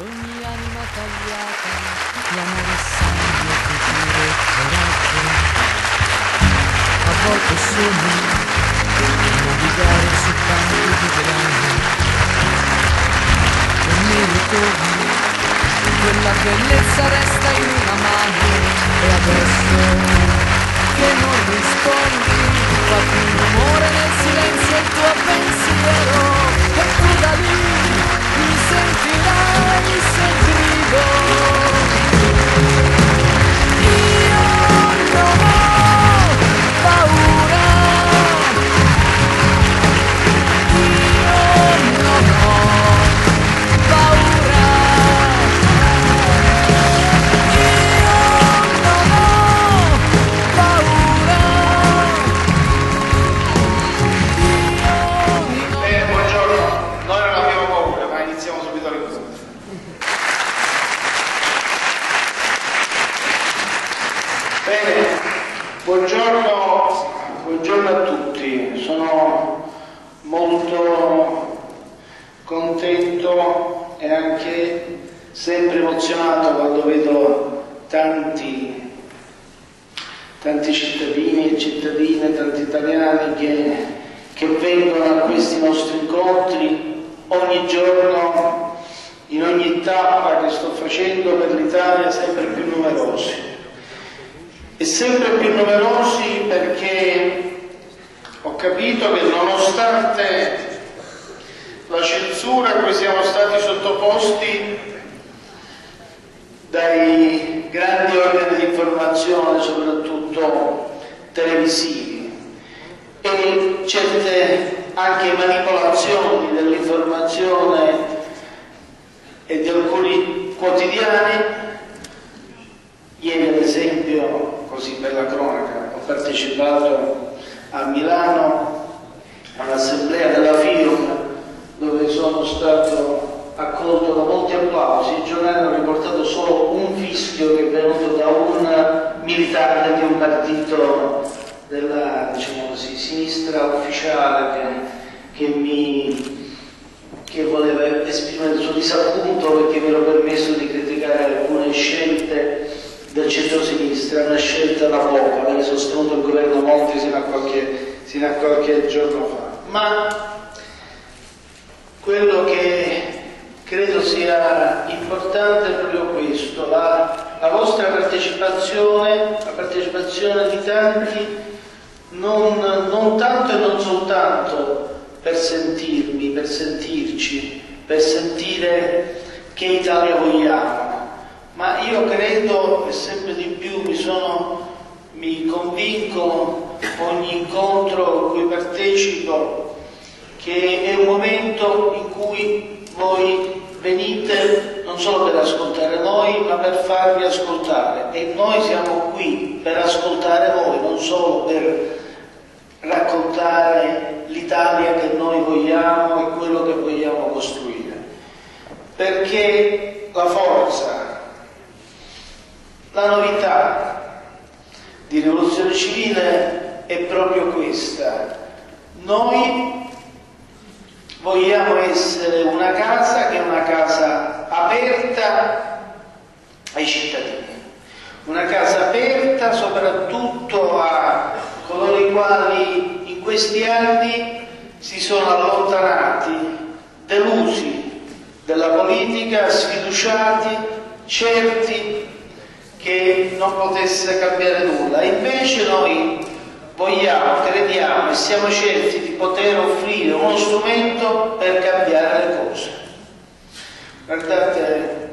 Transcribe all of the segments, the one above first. ogni anima tagliata, l'amore sangue che tira il coraggio. A volte sogno di navigare su tanti oceani e mi ritorno, quella bellezza resta in una mano. E adesso che non rispondi, fatti un rumore nel silenzio il tuo pensiero, e tu da lì sentirai se grido. Io non ho paura, io non ho paura, io non ho paura. Buongiorno, noi non abbiamo paura, ma iniziamo subito. Bene, buongiorno a tutti, sono molto contento e anche sempre emozionato quando vedo tanti cittadini e cittadine, tanti italiani che vengono a questi nostri incontri ogni giorno, in ogni tappa che sto facendo per l'Italia, sempre più numerosi. E sempre più numerosi perché ho capito che nonostante la censura a cui siamo stati sottoposti dai grandi organi di informazione, soprattutto televisivi, e certe anche manipolazioni dell'informazione e di alcuni quotidiani, ieri ad esempio, così per la cronaca, ho partecipato a Milano all'assemblea della FIUM, dove sono stato accolto da molti applausi. I giornali hanno riportato solo un fischio che è venuto da un militante di un partito della, diciamo così, sinistra ufficiale che voleva esprimere il suo disappunto perché mi ero permesso di criticare alcune scelte del centro-sinistra, una scelta da poco, aveva sostenuto il governo Monti sino a qualche giorno fa. Ma quello che credo sia importante è proprio questo, la vostra partecipazione, la partecipazione di tanti, non tanto e non soltanto per sentirmi, per sentirci, per sentire che Italia vogliamo. Ma io credo, e sempre di più mi convinco ogni incontro a cui partecipo, che è un momento in cui voi venite non solo per ascoltare noi, ma per farvi ascoltare. E noi siamo qui per ascoltare voi, non solo per raccontare l'Italia che noi vogliamo e quello che vogliamo costruire. Perché la forza, la novità di Rivoluzione Civile è proprio questa. Noi vogliamo essere una casa che è una casa aperta ai cittadini, una casa aperta soprattutto a coloro i quali in questi anni si sono allontanati, delusi dalla politica, sfiduciati, certi che non potesse cambiare nulla. Invece noi vogliamo, crediamo e siamo certi di poter offrire uno strumento per cambiare le cose. Guardate,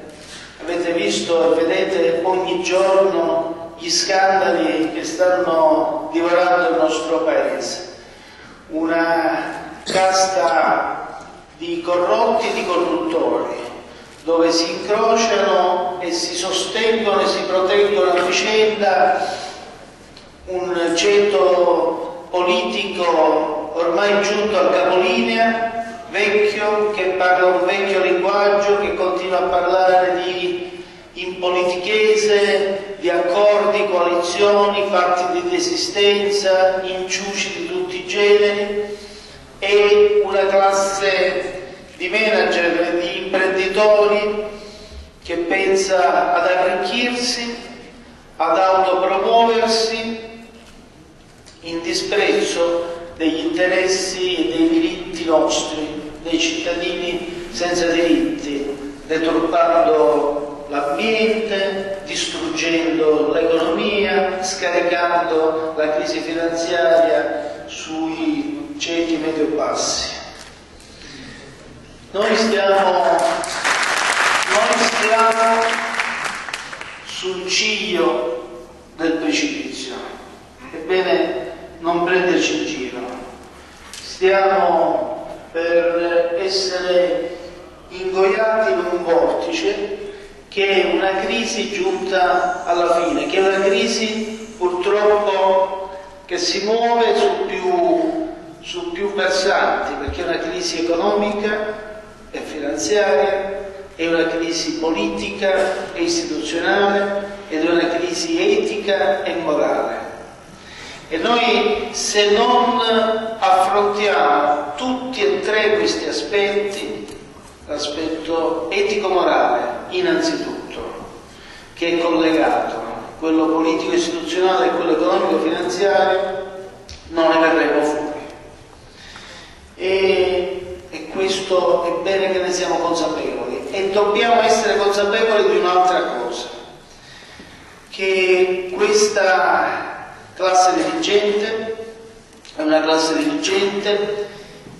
avete visto e vedete ogni giorno gli scandali che stanno divorando il nostro paese. Una casta di corrotti e di corruttori, dove si incrociano e si sostengono e si proteggono a vicenda un ceto politico ormai giunto al capolinea, vecchio, che parla un vecchio linguaggio, che continua a parlare di impolitichese, di accordi, coalizioni, fatti di resistenza, inciuci di tutti i generi, e una classe di manager, di imprenditori che pensa ad arricchirsi, ad autopromuoversi in disprezzo degli interessi e dei diritti nostri, dei cittadini senza diritti, deturpando l'ambiente, distruggendo l'economia, scaricando la crisi finanziaria sui ceti medio-bassi. Noi stiamo sul ciglio del precipizio, ebbene non prenderci in giro, stiamo per essere ingoiati in un vortice che è una crisi giunta alla fine, che è una crisi purtroppo che si muove su più versanti, perché è una crisi economica e finanziaria, è una crisi politica e istituzionale ed è una crisi etica e morale. E noi, se non affrontiamo tutti e tre questi aspetti, l'aspetto etico-morale innanzitutto, che è collegato, quello politico-istituzionale e quello economico-finanziario, non ne verremo fuori. E questo è bene che ne siamo consapevoli, e dobbiamo essere consapevoli di un'altra cosa, che questa classe dirigente è una classe dirigente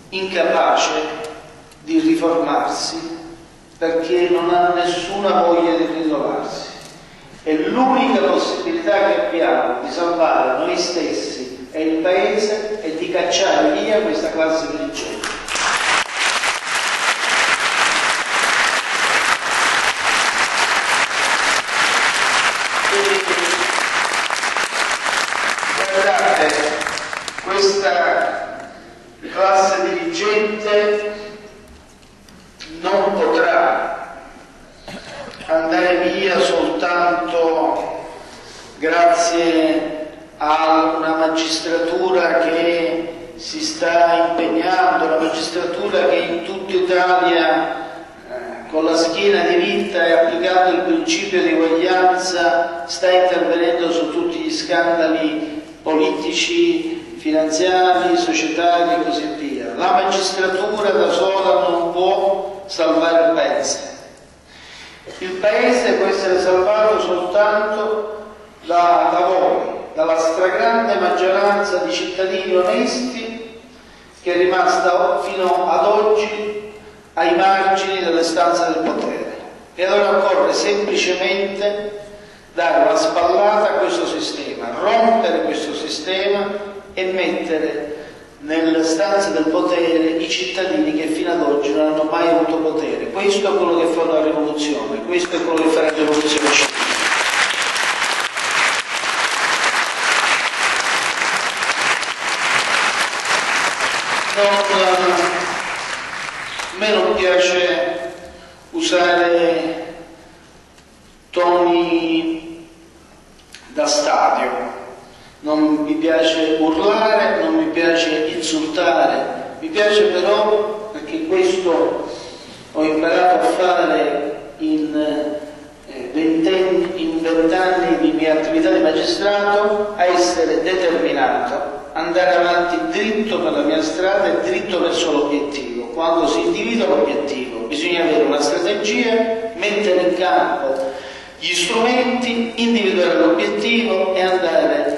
incapace di riformarsi, perché non ha nessuna voglia di rinnovarsi, e l'unica possibilità che abbiamo di salvare noi stessi e il paese è di cacciare via questa classe dirigente. Questa classe dirigente non potrà andare via soltanto grazie a una magistratura che si sta impegnando, una magistratura che in tutta Italia con la schiena diritta e applicando il principio di uguaglianza sta intervenendo su tutti gli scandali politici, finanziari, societari e così via. La magistratura da sola non può salvare il paese. Il paese può essere salvato soltanto da voi, dalla stragrande maggioranza di cittadini onesti che è rimasta fino ad oggi ai margini delle stanze del potere. E allora occorre semplicemente dare una spallata a questo sistema, rompere questo sistema e mettere nelle stanze del potere i cittadini che fino ad oggi non hanno mai avuto potere. Questo è quello che fa la rivoluzione, questo è quello che fa la rivoluzione civile. A me non piace usare toni da stadio. Non mi piace urlare, non mi piace insultare, mi piace però, perché questo ho imparato a fare in 20 anni di mia attività di magistrato, a essere determinato, andare avanti dritto per la mia strada e dritto verso l'obiettivo. Quando si individua l'obiettivo bisogna avere una strategia, mettere in campo gli strumenti, individuare l'obiettivo e andare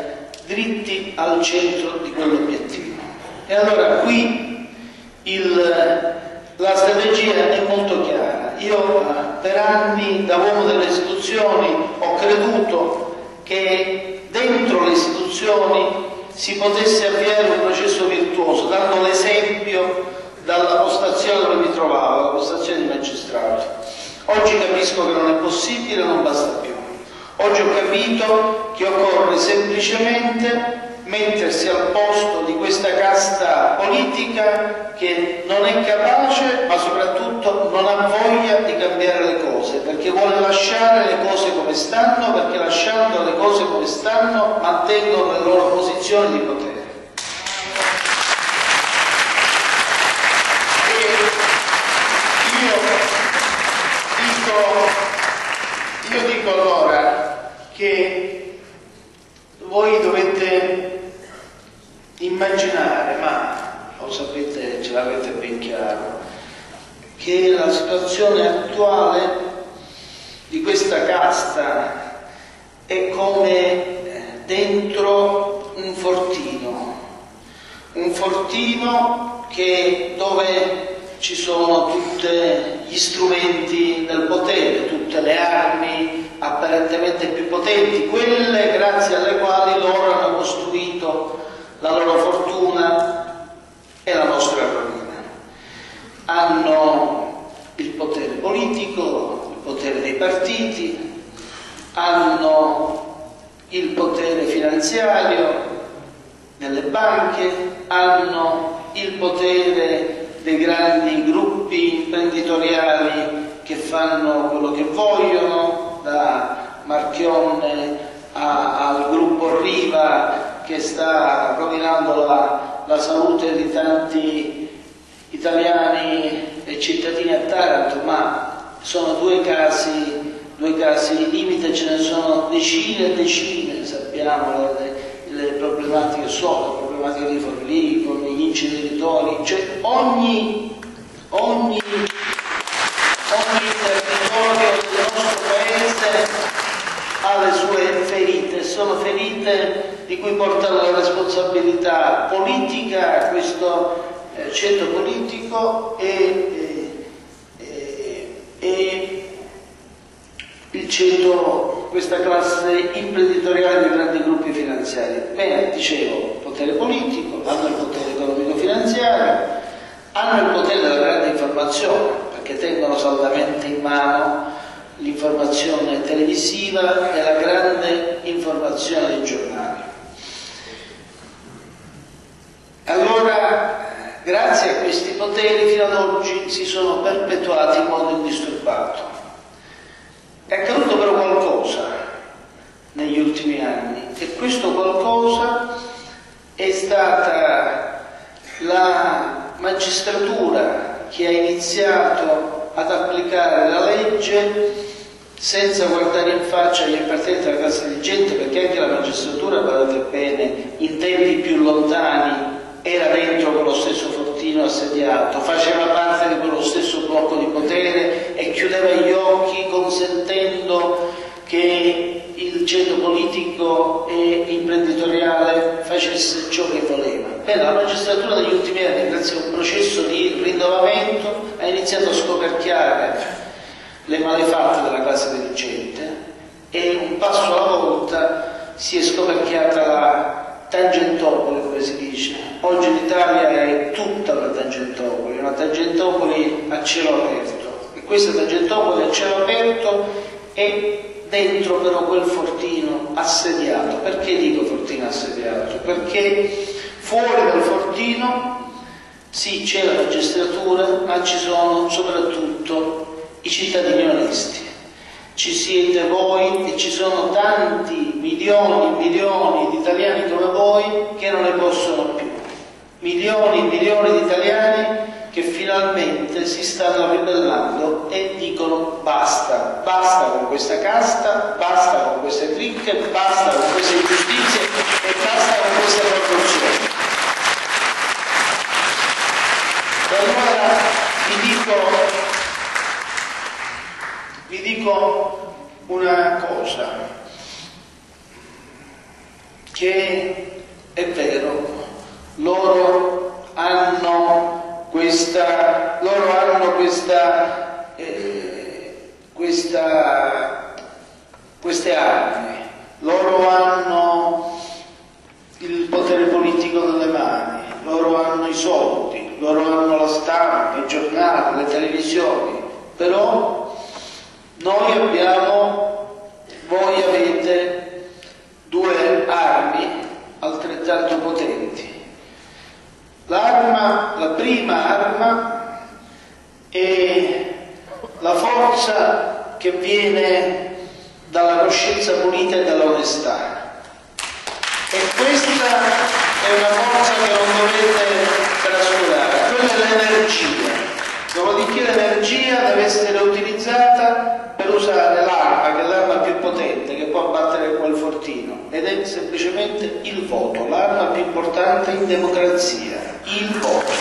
dritti al centro di quell'obiettivo. E allora qui la strategia è molto chiara. Io per anni, da uomo delle istituzioni, ho creduto che dentro le istituzioni si potesse avviare un processo virtuoso, dando l'esempio dalla postazione dove mi trovavo, la postazione di magistrato. Oggi capisco che non è possibile, non basta più. Oggi ho capito che occorre semplicemente mettersi al posto di questa casta politica che non è capace, ma soprattutto non ha voglia di cambiare le cose, perché vuole lasciare le cose come stanno, perché lasciando le cose come stanno mantengono le loro posizioni di potere. E io dico Io dico allora che voi dovete immaginare, ma lo sapete, ce l'avete ben chiaro, che la situazione attuale di questa casta è come dentro un fortino che dove ci sono tutti gli strumenti del potere, tutte le armi apparentemente più potenti, quelle grazie alle quali loro hanno costruito la loro fortuna e la nostra economia. Hanno il potere politico, il potere dei partiti, hanno il potere finanziario delle banche, hanno il potere dei grandi gruppi imprenditoriali che fanno quello che vogliono, da Marchionne al gruppo Riva che sta rovinando la salute di tanti italiani e cittadini a Taranto, ma sono due casi limite, ce ne sono decine e decine, sappiamo le problematiche sono, le problematiche di Forlì, con gli inceneritori, cioè ogni territorio del nostro paese ha le sue ferite, sono ferite di cui porta la responsabilità politica, questo centro politico e il centro, questa classe imprenditoriale dei grandi gruppi finanziari. Bene, dicevo, potere politico, hanno il potere economico-finanziario, hanno il potere della grande informazione, perché tengono saldamente in mano l'informazione televisiva e la grande informazione dei giornali. Allora, grazie a questi poteri fino ad oggi si sono perpetuati in modo indisturbato. È accaduto però qualcosa negli ultimi anni e questo qualcosa è stata la magistratura che ha iniziato ad applicare la legge senza guardare in faccia gli appartenenti alla classe dirigente, perché anche la magistratura, guardate bene, in tempi più lontani era dentro quello stesso fortino assediato, faceva parte di quello stesso blocco di potere e chiudeva gli occhi consentendo che il centro politico e imprenditoriale facesse ciò che voleva. Bene, la magistratura negli ultimi anni, grazie a un processo di rinnovamento, ha iniziato a scoperchiare le malefatte della classe dirigente e un passo alla volta si è scoperchiata la Tangentopoli, come si dice. Oggi l'Italia è tutta una Tangentopoli a cielo aperto, e questa Tangentopoli a cielo aperto è dentro però quel fortino assediato. Perché dico fortino assediato? Perché fuori dal fortino sì c'è la magistratura, ma ci sono soprattutto i cittadini onesti. Ci siete voi e ci sono tanti milioni e milioni di italiani come voi che non ne possono più. Milioni e milioni di italiani che finalmente si stanno ribellando e dicono basta, basta con questa casta, basta con queste cricche, basta con queste ingiustizie e basta con queste corruzioni. E allora vi dico una cosa che è vero, loro hanno queste armi, loro hanno il potere politico nelle mani, loro hanno i soldi, loro hanno la stampa, i giornali, le televisioni, però voi avete due armi altrettanto potenti. La prima arma è la forza che viene dalla coscienza pulita e dall'onestà. E questa è una forza che non dovete trascurare, quella è l'energia. Dopodiché l'energia deve essere utilizzata per usare l'arma, che è l'arma è semplicemente il voto, l'arma più importante in democrazia, il voto.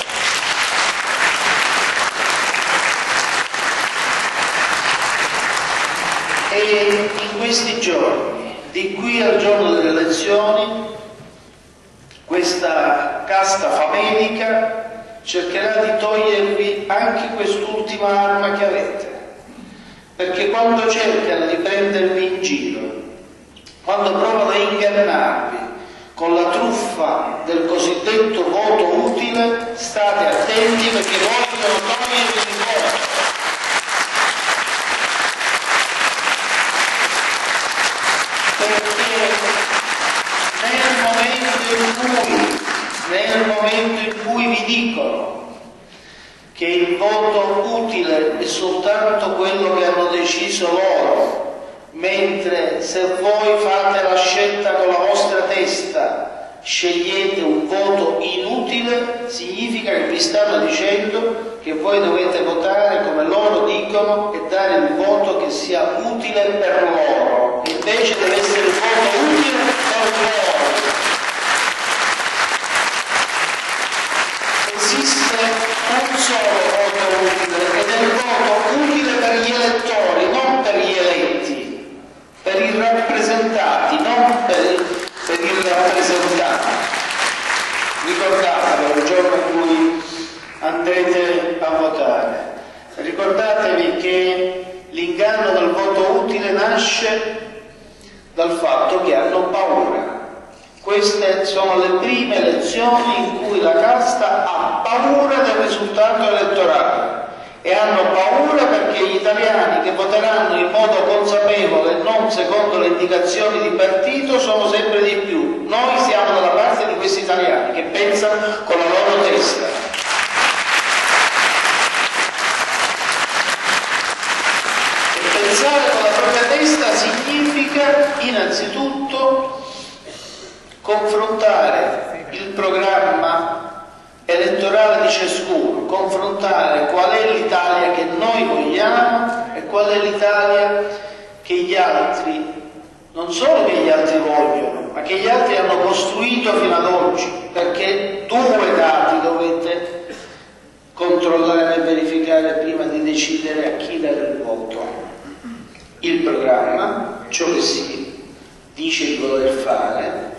E in questi giorni, di qui al giorno delle elezioni, questa casta famenica cercherà di togliervi anche quest'ultima arma che avete, perché quando cercano di prendervi in giro, quando provano a ingannarvi con la truffa del cosiddetto voto utile, state attenti perché vogliono togliervi il voto. Nel momento in cui vi dicono che il voto utile è soltanto quello che hanno deciso loro, mentre se voi fate la scelta con la vostra testa, scegliete un voto inutile, significa che vi stanno dicendo che voi dovete votare come loro dicono e dare un voto che sia utile per loro, invece deve essere un voto utile per loro. Esiste un solo voto utile ed è il voto utile per gli elettori, non per gli eletti, per i rappresentati, non per il rappresentato. Ricordatevi il giorno in cui andrete a votare, ricordatevi che l'inganno del voto utile nasce dal fatto che hanno paura. Queste sono le prime elezioni in cui la casta ha paura del risultato elettorale e hanno paura perché gli italiani che voteranno in modo consapevole e non secondo le indicazioni di partito sono sempre di più. Noi siamo dalla parte di questi italiani che pensano con la loro testa. E pensare con la propria testa significa innanzitutto confrontare il programma elettorale di ciascuno, confrontare qual è l'Italia che noi vogliamo e qual è l'Italia che gli altri, non solo che gli altri vogliono, ma che gli altri hanno costruito fino ad oggi, perché due dati dovete controllare e verificare prima di decidere a chi dare il voto. Il programma, ciò che si dice di voler fare,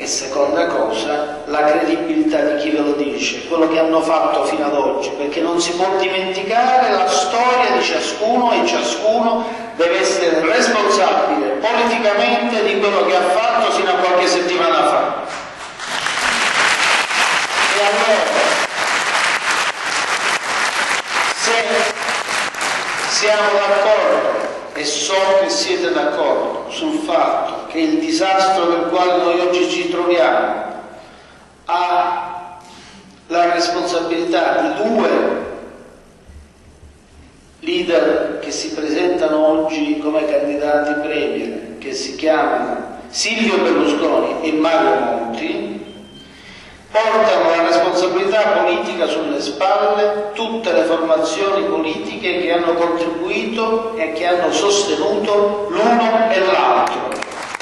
e seconda cosa, la credibilità di chi ve lo dice, quello che hanno fatto fino ad oggi, perché non si può dimenticare la storia di ciascuno e ciascuno deve essere responsabile politicamente di quello che ha fatto fino a qualche settimana fa. E allora, se siamo d'accordo, e so che siete d'accordo sul fatto che il disastro nel quale noi oggi ci troviamo ha la responsabilità di due leader che si presentano oggi come candidati premier, che si chiamano Silvio Berlusconi e Mario Monti, portano la responsabilità politica sulle spalle tutte le formazioni politiche che hanno contribuito e che hanno sostenuto l'uno e l'altro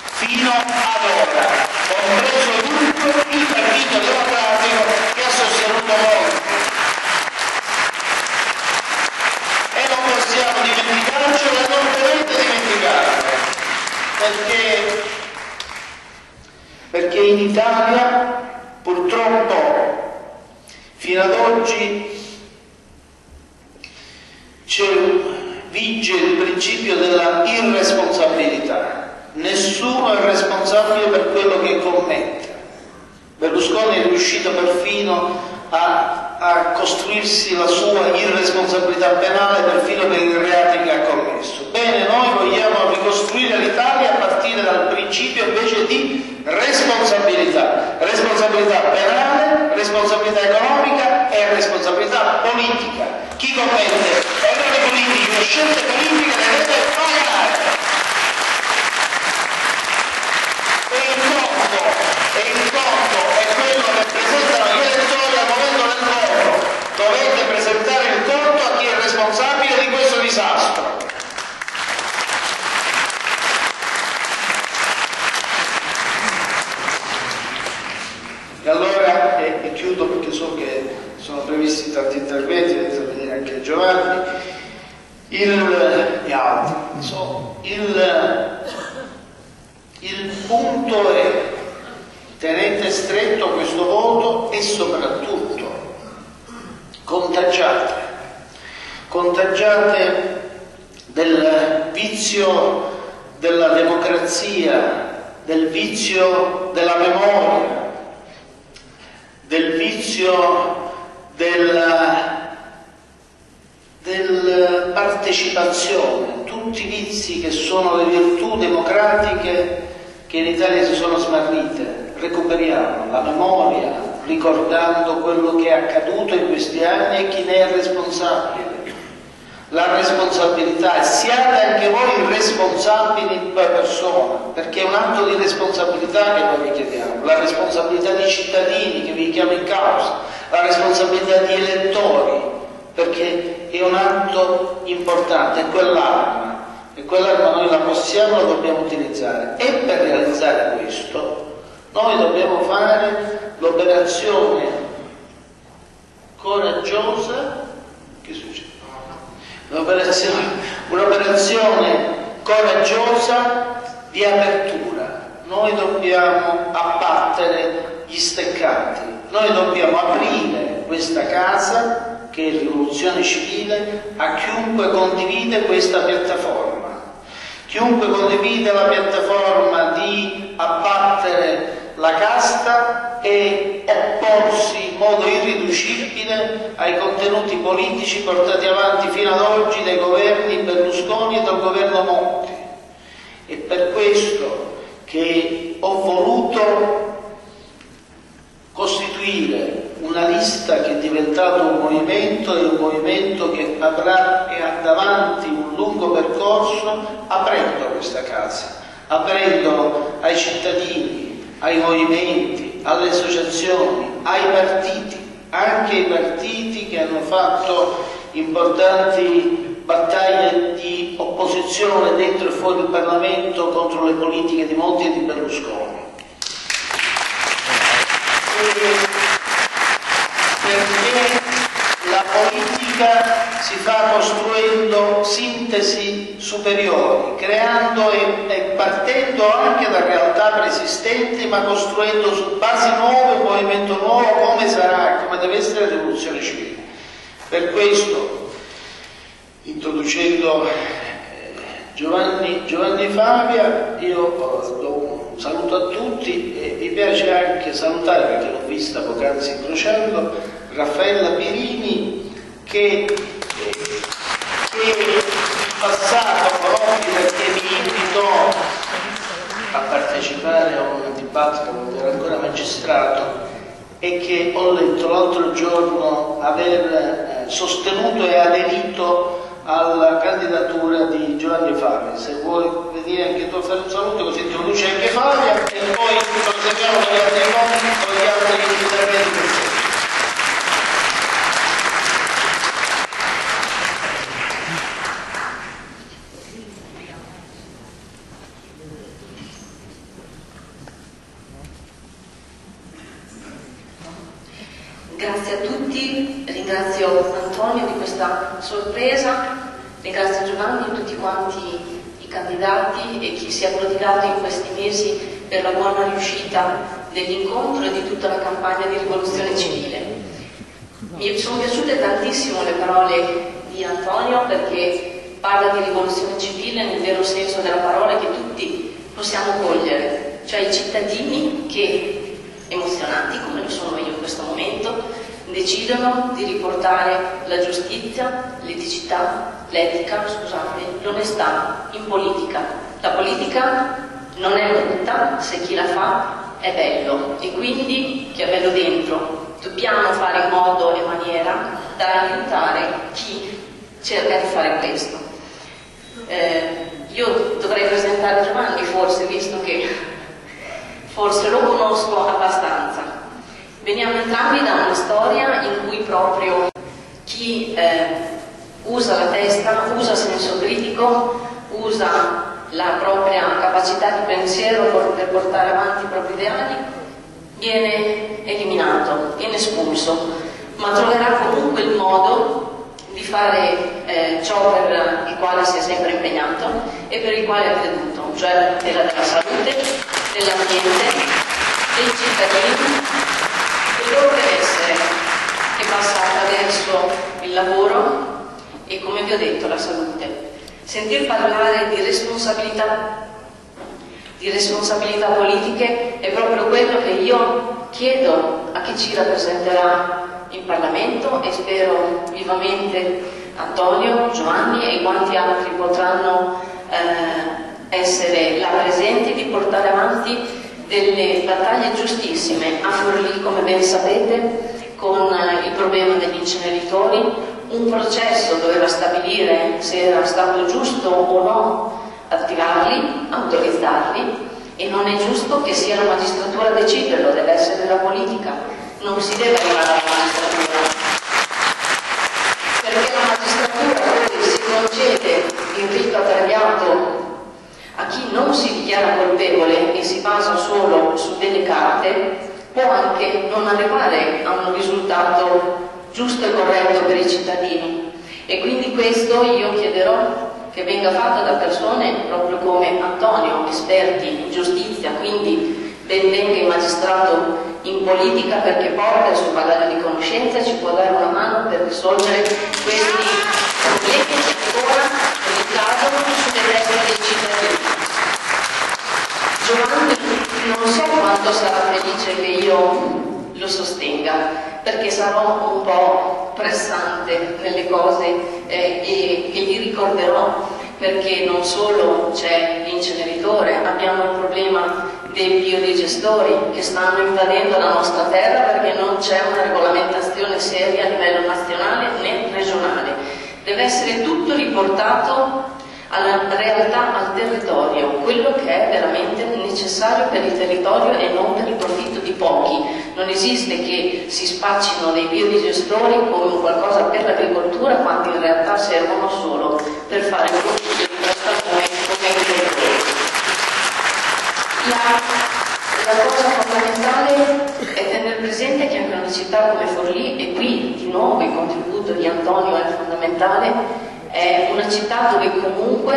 fino ad ora, compreso tutto il Partito Democratico che ha sostenuto molto. E non possiamo dimenticarcelo e non dovete dimenticarlo, perché in Italia purtroppo fino ad oggi vige il principio della irresponsabilità. Nessuno è responsabile per quello che commette. Berlusconi è riuscito perfino a costruirsi la sua irresponsabilità penale perfino per i reati che ha commesso. Bene, noi vogliamo ricostruire l'Italia a partire dal principio invece di responsabilità, responsabilità penale, responsabilità economica e responsabilità politica. Chi commette errori politici o scelte politiche deve pagare. E il conto è quello che presentano gli elettori al momento del voto. Dovete presentare il conto a chi è responsabile di questo disastro. Il punto è: tenete stretto questo voto e soprattutto contagiate del vizio della democrazia, del vizio della memoria, del vizio della partecipazione, tutti i vizi che sono le virtù democratiche che in Italia si sono smarrite. Recuperiamo la memoria ricordando quello che è accaduto in questi anni e chi ne è responsabile. La responsabilità, siate anche voi responsabili per persona, perché è un atto di responsabilità che noi vi chiediamo, la responsabilità dei cittadini che vi chiamo in causa, la responsabilità degli elettori, perché è un atto importante, e quell'arma noi la possiamo e la dobbiamo utilizzare. E per realizzare questo noi dobbiamo fare l'operazione coraggiosa. Che succede? Un'operazione coraggiosa di apertura. Noi dobbiamo abbattere gli steccati, noi dobbiamo aprire questa casa che è Rivoluzione Civile a chiunque condivide questa piattaforma. Chiunque condivide la piattaforma di abbattere la casta e opporsi in modo irriducibile ai contenuti politici portati avanti fino ad oggi dai governi Berlusconi e dal governo Monti. È per questo che ho voluto costituire una lista che è diventato un movimento, e un movimento che avrà e ha davanti un lungo percorso, aprendo questa casa, aprendo ai cittadini, ai movimenti, alle associazioni, ai partiti, anche i partiti che hanno fatto importanti battaglie di opposizione dentro e fuori il Parlamento contro le politiche di Monti e di Berlusconi. Perché la politica si fa costruendo sintesi superiori, creando e partendo anche da realtà preesistenti, ma costruendo su basi nuove un movimento nuovo, come sarà, come deve essere la rivoluzione civile. Per questo, introducendo Giovanni Favia, io do un saluto a tutti e mi piace anche salutare, perché l'ho vista poc'anzi in Crocello, Raffaella Pirini, che passato proprio perché mi invitò a partecipare a un dibattito quando era ancora magistrato e che ho letto l'altro giorno aver sostenuto e aderito alla candidatura di Giovanni Favia. Se vuoi venire anche tu a fare un saluto, così introduce anche Favia e poi proseguiamo con gli altri incontri, con gli altri interventi. Grazie a tutti, ringrazio Antonio di questa sorpresa, ringrazio Giovanni e tutti quanti i candidati e chi si è prodigato in questi mesi per la buona riuscita dell'incontro e di tutta la campagna di rivoluzione civile. Mi sono piaciute tantissimo le parole di Antonio, perché parla di rivoluzione civile nel vero senso della parola, che tutti possiamo cogliere, cioè i cittadini che, emozionati come lo sono io in questo momento, decidono di riportare la giustizia, l'etica, l'onestà in politica. La politica non è brutta se chi la fa è bello, e quindi chi è bello dentro. Dobbiamo fare in modo e maniera da aiutare chi cerca di fare questo. Io dovrei presentare Giovanni, forse, visto che forse lo conosco abbastanza. Veniamo entrambi da una storia in cui proprio chi usa la testa, usa senso critico, usa la propria capacità di pensiero per portare avanti i propri ideali, viene eliminato, viene espulso, ma troverà comunque il modo di fare ciò per il quale si è sempre impegnato e per il quale ha creduto, cioè la tutela della salute, dell'ambiente, dei cittadini, del loro benessere, che passa attraverso il lavoro e, come vi ho detto, la salute. Sentir parlare di responsabilità politiche è proprio quello che io chiedo a chi ci rappresenterà in Parlamento, e spero vivamente Antonio, Giovanni e quanti altri potranno essere là presenti, di portare avanti delle battaglie giustissime a Forlì, come ben sapete, con il problema degli inceneritori. Un processo doveva stabilire se era stato giusto o no attivarli, autorizzarli, e non è giusto che sia la magistratura a deciderlo, deve essere la politica. Non si deve arrivare alla magistratura, perché la magistratura poi si concede il rito attagliato a chi non si dichiara colpevole e si basa solo su delle carte, può anche non arrivare a un risultato giusto e corretto per i cittadini. E quindi questo io chiederò che venga fatto da persone proprio come Antonio, esperti in giustizia, quindi ben venga il magistrato in politica, perché porta il suo bagaglio di conoscenza e ci può dare una mano per risolvere questi problemi che ancora ricadono sulle teste dei cittadini. Giovanni non so quanto sarà felice che io lo sostenga, perché sarò un po' pressante nelle cose e gli ricorderò, perché non solo c'è l'inceneritore, abbiamo un problema dei biodigestori che stanno invadendo la nostra terra perché non c'è una regolamentazione seria a livello nazionale né regionale. Deve essere tutto riportato alla realtà, al territorio, quello che è veramente necessario per il territorio e non per il profitto di pochi. Non esiste che si spaccino dei biodigestori come qualcosa per l'agricoltura, quando in realtà servono solo per fare un profitto di trattazione come il territorio. La cosa fondamentale è tenere presente che anche una città come Forlì, e qui di nuovo il contributo di Antonio è fondamentale, è una città dove comunque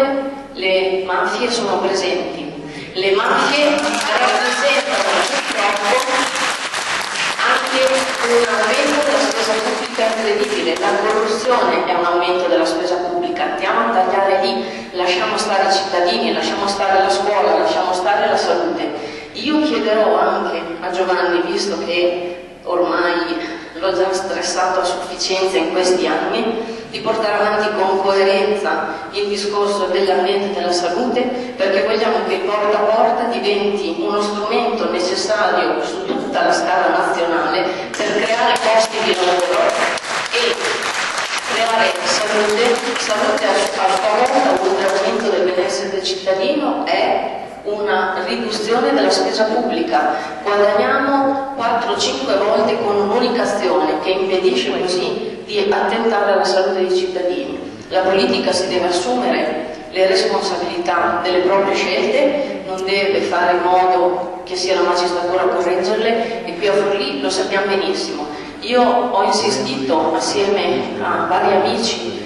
le mafie sono presenti. Le mafie rappresentano purtroppo anche un aumento della spesa pubblica incredibile, la corruzione è un aumento della spesa pubblica, andiamo a tagliare lì. Lasciamo stare i cittadini, lasciamo stare la scuola, lasciamo stare la salute. Io chiederò anche a Giovanni, visto che ormai l'ho già stressato a sufficienza in questi anni, di portare avanti con coerenza il discorso dell'ambiente e della salute, perché vogliamo che il porta a porta diventi uno strumento necessario su tutta la scala nazionale per creare posti di lavoro e creare salute al favore, un aumento del benessere del cittadino è una riduzione della spesa pubblica. Guadagniamo 4-5 volte con un'unica azione che impedisce così di attentare alla salute dei cittadini. La politica si deve assumere le responsabilità delle proprie scelte, non deve fare in modo che sia la magistratura a correggerle, e qui a Forlì lo sappiamo benissimo. Io ho insistito assieme a vari amici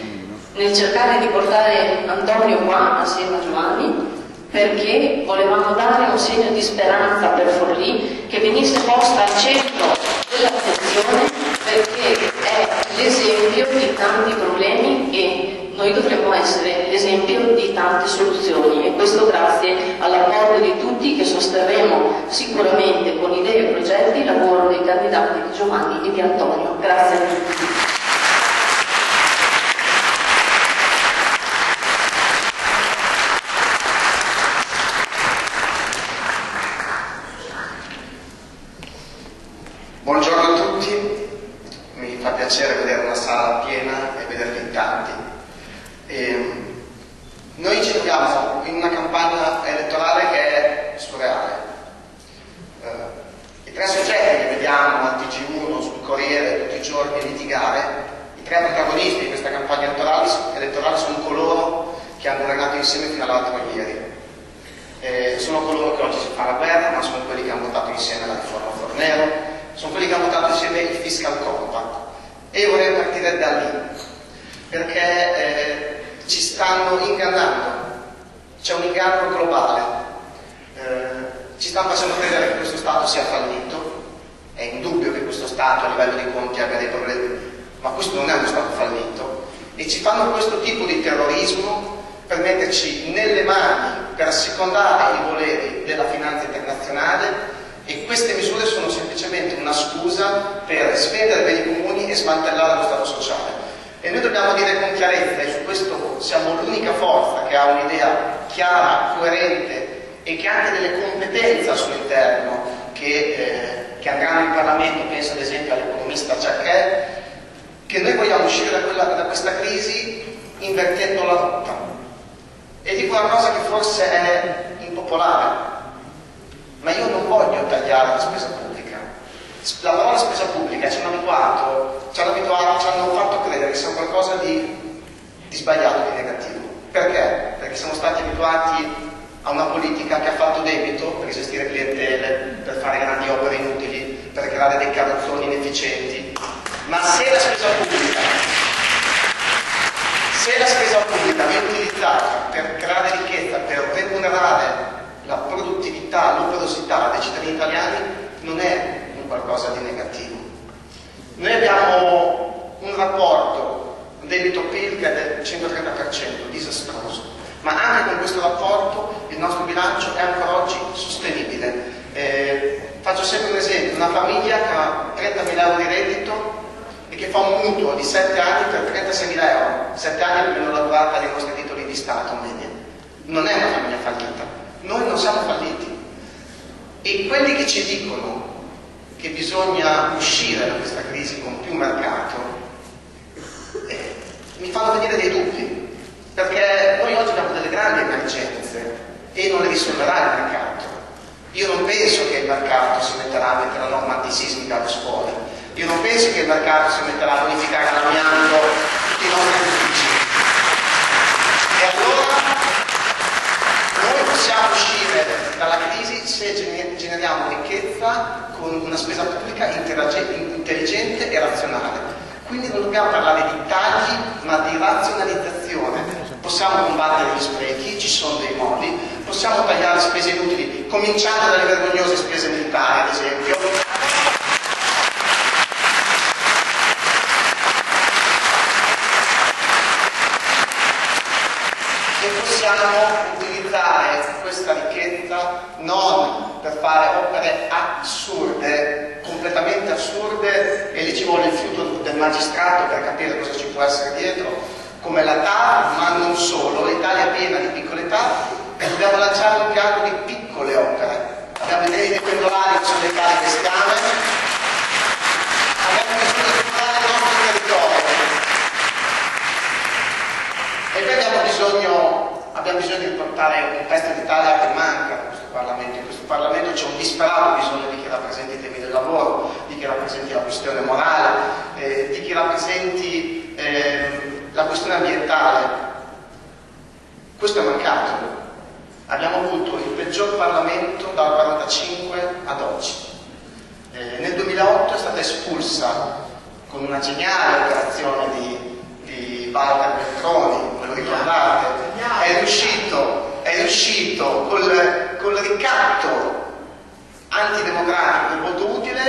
nel cercare di portare Antonio qua assieme a Giovanni, perché volevamo dare un segno di speranza per Forlì, che venisse posta al centro dell'attenzione, perché è l'esempio di tanti problemi e noi dovremmo essere l'esempio di tante soluzioni, e questo grazie all'apporto di tutti, che sosterremo sicuramente con idee e progetti il lavoro dei candidati di Giovanni e di Antonio. Grazie a tutti. Buongiorno a tutti, mi fa piacere vedere una sala piena e vedervi in tanti. Noi ci troviamo in una campagna elettorale che è surreale. I tre soggetti che vediamo al TG1, sul Corriere, tutti i giorni litigare, i tre protagonisti di questa campagna elettorale sono coloro che hanno renato insieme fino all'altro ieri. Sono coloro che oggi si fa la guerra, ma sono quelli che hanno votato insieme la riforma Fornero, sono quelli che hanno votato insieme il fiscal compact. E vorrei partire da lì. perché ci stanno ingannando, c'è un inganno globale, ci stanno facendo credere che questo Stato sia fallito. È indubbio che questo Stato a livello di conti abbia dei problemi, ma questo non è uno Stato fallito, e ci fanno questo tipo di terrorismo per metterci nelle mani, per assecondare i voleri della finanza internazionale, e queste misure sono semplicemente una scusa per spendere per i comuni e smantellare lo Stato sociale. E noi dobbiamo dire con chiarezza, e su questo siamo l'unica forza che ha un'idea chiara, coerente e che ha anche delle competenze al suo interno, che andranno in Parlamento, penso ad esempio all'economista Giacchè, che noi vogliamo uscire da questa crisi invertendo la rotta. E dico una cosa che forse è impopolare, ma io non voglio tagliare la spesa pubblica. La parola spesa pubblica ci hanno fatto credere che sia qualcosa di sbagliato, di negativo. Perché? Perché siamo stati abituati a una politica che ha fatto debito per gestire clientele, per fare grandi opere inutili, per creare dei carrozzoni inefficienti. Ma se la spesa pubblica, viene utilizzata per creare ricchezza, per remunerare la produttività, l'operosità dei cittadini italiani, non è un qualcosa di negativo. Noi abbiamo un rapporto debito-PIL che è del 130%, disastroso, ma anche con questo rapporto il nostro bilancio è ancora oggi sostenibile. Faccio sempre un esempio: una famiglia che ha 30.000 euro di reddito e che fa un mutuo di 7 anni per 36.000 euro, 7 anni più la durata dei nostri titoli di Stato media. Non è una famiglia fallita. Noi non siamo falliti, e quelli che ci dicono che bisogna uscire da questa crisi con più mercato mi fanno venire dei dubbi, perché noi oggi abbiamo delle grandi emergenze e non le risolverà il mercato. Io non penso che il mercato si metterà a mettere la norma antisismica alle scuole, io non penso che il mercato si metterà a bonificare l'amianto tutti i nostri uffici. E allora possiamo uscire dalla crisi se generiamo ricchezza con una spesa pubblica intelligente e razionale. Quindi non dobbiamo parlare di tagli, ma di razionalizzazione. Possiamo combattere gli sprechi, ci sono dei modi, possiamo tagliare spese inutili, cominciando dalle vergognose spese militari, ad esempio. E possiamo questa ricchezza non per fare opere assurde, completamente assurde, e lì ci vuole il fiuto del magistrato per capire cosa ci può essere dietro, come la TAV, ma non solo. L'Italia è piena di piccole TAV e dobbiamo lanciare un piano di piccole opere. Abbiamo idee di pendolari che sono le case pescane, abbiamo bisogno di curare il nostro territorio, e poi abbiamo bisogno di portare un pezzo d'Italia che manca a questo Parlamento. In questo Parlamento c'è un disperato bisogno di chi rappresenti i temi del lavoro, di chi rappresenti la questione morale, di chi rappresenti la questione ambientale. Questo è mancato. Abbiamo avuto il peggior Parlamento dal 1945 ad oggi. Nel 2008 è stata espulsa con una geniale operazione di Walter Veltroni, ve lo ricordate? È riuscito col ricatto antidemocratico del voto utile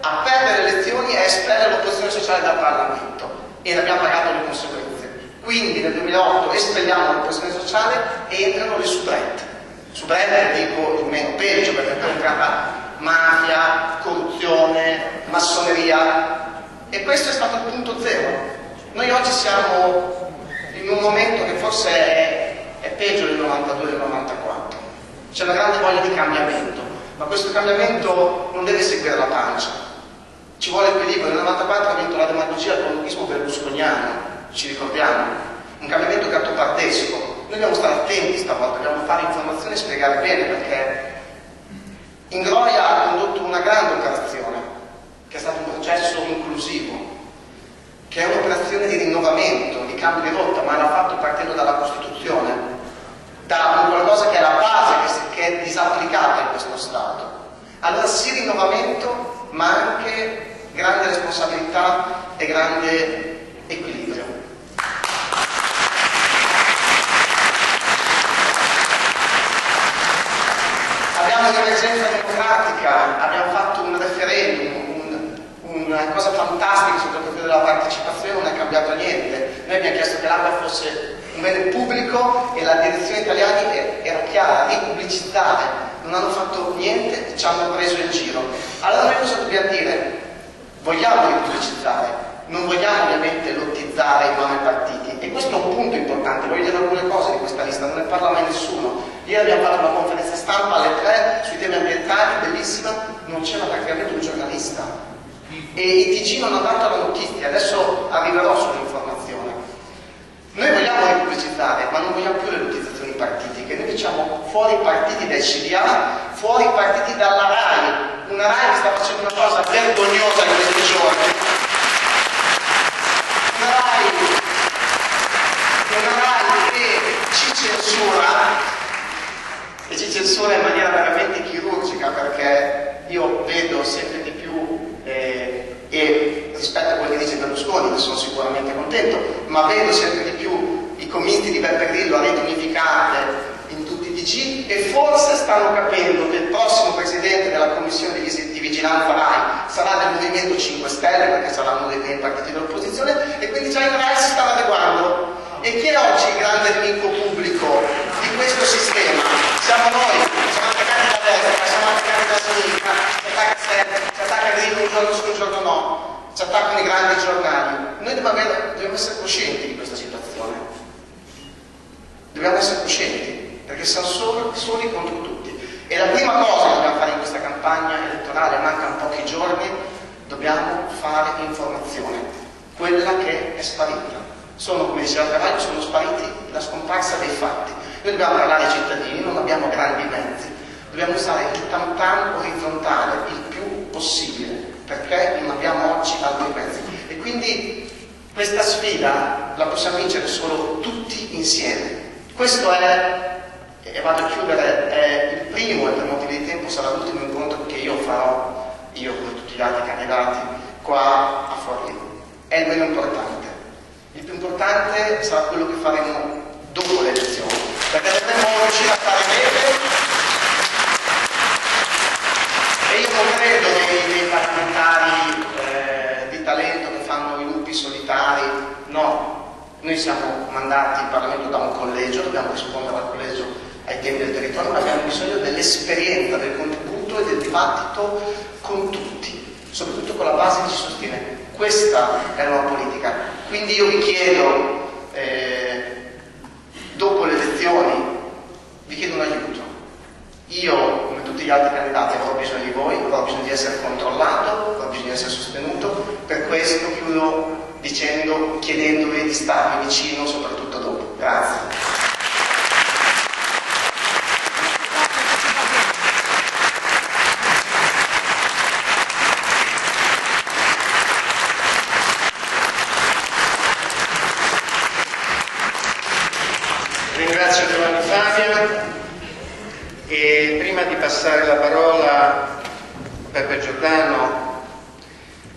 a perdere le elezioni e a espellere l'opposizione sociale dal Parlamento, e ne abbiamo pagato le conseguenze. Quindi nel 2008 espelliamo l'opposizione sociale e entrano le subrette, dico il meno peggio, perché poi entrata mafia, corruzione, massoneria, e questo è stato il punto zero. Noi oggi siamo in un momento che forse è peggio del 92 e del 94. C'è una grande voglia di cambiamento, ma questo cambiamento non deve seguire la pancia. Ci vuole il equilibrio. Nel 94 ha vinto la demagogia e il comunismo berlusconiano, ci ricordiamo. Un cambiamento cattopartesco. Noi dobbiamo stare attenti stavolta, dobbiamo fare informazione e spiegare bene, perché Ingroia ha condotto una grande operazione, che è stato un processo inclusivo, che è un'operazione di rinnovamento, di cambio di rotta, ma l'ha fatto partendo dalla Costituzione, da qualcosa che è la base, che è disapplicata in questo Stato. Allora sì, rinnovamento, ma anche grande responsabilità e grande equilibrio. presenza democratica, abbiamo fatto un referendum, una cosa fantastica sul potere della partecipazione, non è cambiato niente. Noi abbiamo chiesto che l'acqua fosse un bene pubblico e la direzione italiana era chiara, di pubblicitare. Non hanno fatto niente, ci hanno preso in giro. Allora noi cosa dobbiamo dire? Vogliamo pubblicizzare, non vogliamo ovviamente lottizzare in mano ai partiti, e questo è un punto importante. Voglio dire alcune cose di questa lista, non ne parla mai nessuno. Ieri abbiamo fatto una conferenza stampa alle 3 sui temi ambientali, bellissima, non c'era praticamente un giornalista e i TG non hanno dato la notizia. Adesso arriverò sull'informazione. Noi vogliamo pubblicizzare, ma non vogliamo più le lottizzazioni partiti, che noi diciamo fuori i partiti dai CDA, fuori i partiti dalla RAI, una RAI che sta facendo una cosa vergognosa in questi giorni. Una RAI che ci censura in maniera veramente chirurgica, perché io vedo sempre di più e rispetto a quello che dice Berlusconi, ne sono sicuramente contento, ma vedo sempre di più i commenti di Beppe Grillo a Rete Unificate in tutti i TG, e forse stanno capendo che il prossimo presidente della commissione di vigilanza RAI sarà del Movimento 5 Stelle, perché sarà uno dei partiti dell'opposizione, e quindi già il RAI si sta adeguando. E chi è oggi il grande nemico pubblico di questo sistema? Siamo noi, siamo attaccati da destra, siamo attaccati da sinistra, ci attacca sempre, ci attacca Grillo un giorno sì, un giorno no, ci attaccano i grandi giornali. Noi dobbiamo essere coscienti di questa situazione, dobbiamo essere coscienti, perché siamo soli contro tutti. E la prima cosa che dobbiamo fare in questa campagna elettorale, mancano pochi giorni, dobbiamo fare informazione, quella che è sparita. Sono, come diceva Cavaglio, sono spariti, la scomparsa dei fatti. Noi dobbiamo parlare ai cittadini, non abbiamo grandi mezzi, dobbiamo usare il tampan orizzontale il più possibile, perché non abbiamo oggi altri mezzi. E quindi questa sfida la possiamo vincere solo tutti insieme. Questo è, e vado a chiudere, è il primo, e per motivi di tempo sarà l'ultimo incontro che io farò, io come tutti gli altri candidati, qua a Forlì. È il meno importante. Il più importante sarà quello che faremo dopo le elezioni, perché dovremo riuscire a fare bene, e io non credo nei parlamentari di talento che fanno i lupi solitari, no. Noi siamo mandati in Parlamento da un collegio, dobbiamo rispondere al collegio ai temi del territorio, ma abbiamo bisogno dell'esperienza, del contributo e del dibattito con tutti, soprattutto con la base che ci sostiene. Questa è la nuova politica. Quindi io vi chiedo, dopo le elezioni, vi chiedo un aiuto. Io, come tutti gli altri candidati, avrò bisogno di voi, avrò bisogno di essere controllato, avrò bisogno di essere sostenuto. Per questo chiudo chiedendovi di starmi vicino, soprattutto dopo. Grazie. Ringrazio Giovanni Favia, e prima di passare la parola a Beppe Giordano,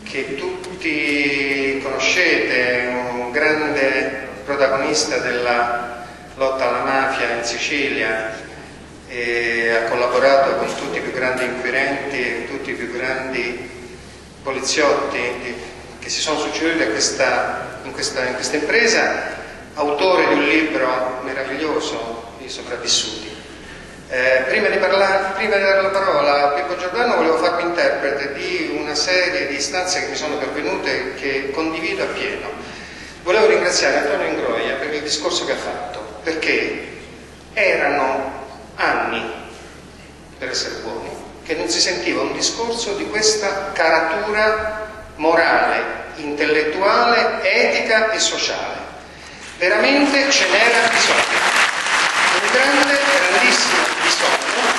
che tutti conoscete, un grande protagonista della lotta alla mafia in Sicilia, e ha collaborato con tutti i più grandi inquirenti e tutti i più grandi poliziotti che si sono succeduti in questa impresa, autore di un libro meraviglioso, I sopravvissuti. Prima di dare la parola a Pippo Giordano, volevo farmi interprete di una serie di istanze che mi sono pervenute, che condivido appieno. Volevo ringraziare Antonio Ingroia per il discorso che ha fatto, perché erano anni, per essere buoni, che non si sentiva un discorso di questa caratura morale, intellettuale, etica e sociale. Veramente ce n'era bisogno. Un grande, grandissimo bisogno,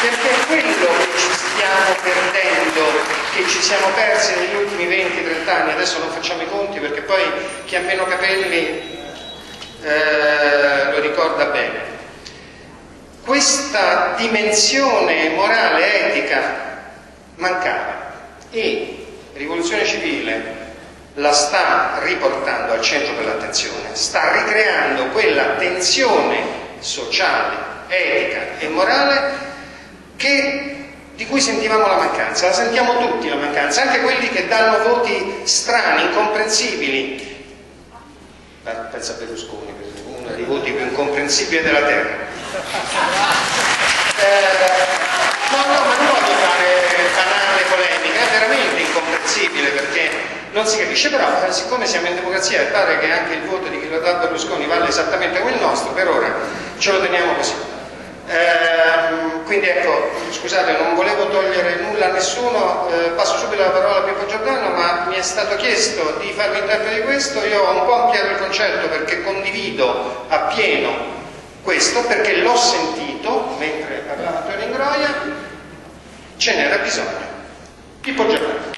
perché è quello che ci stiamo perdendo, che ci siamo persi negli ultimi 20-30 anni. Adesso non facciamo i conti, perché poi chi ha meno capelli lo ricorda bene. Questa dimensione morale, etica, mancava, e Rivoluzione Civile la sta riportando al centro dell'attenzione, sta ricreando quella tensione sociale, etica e morale di cui sentivamo la mancanza. La sentiamo tutti la mancanza, anche quelli che danno voti strani, incomprensibili. Pensa a Berlusconi, uno dei voti più incomprensibili della terra. No, ma non voglio fare banale polemica, è veramente incomprensibile perché non si capisce, però siccome siamo in democrazia e pare che anche il voto di chi lo dà Berlusconi vale esattamente come il nostro, per ora ce lo teniamo così. Quindi ecco, scusate, non volevo togliere nulla a nessuno, passo subito la parola a Pippo Giordano, ma mi è stato chiesto di farmi interprete di questo. Io ho un po' ampliato il concetto perché condivido appieno questo, perché l'ho sentito mentre parlava Antonio Ingroia, ce n'era bisogno. Pippo Giordano.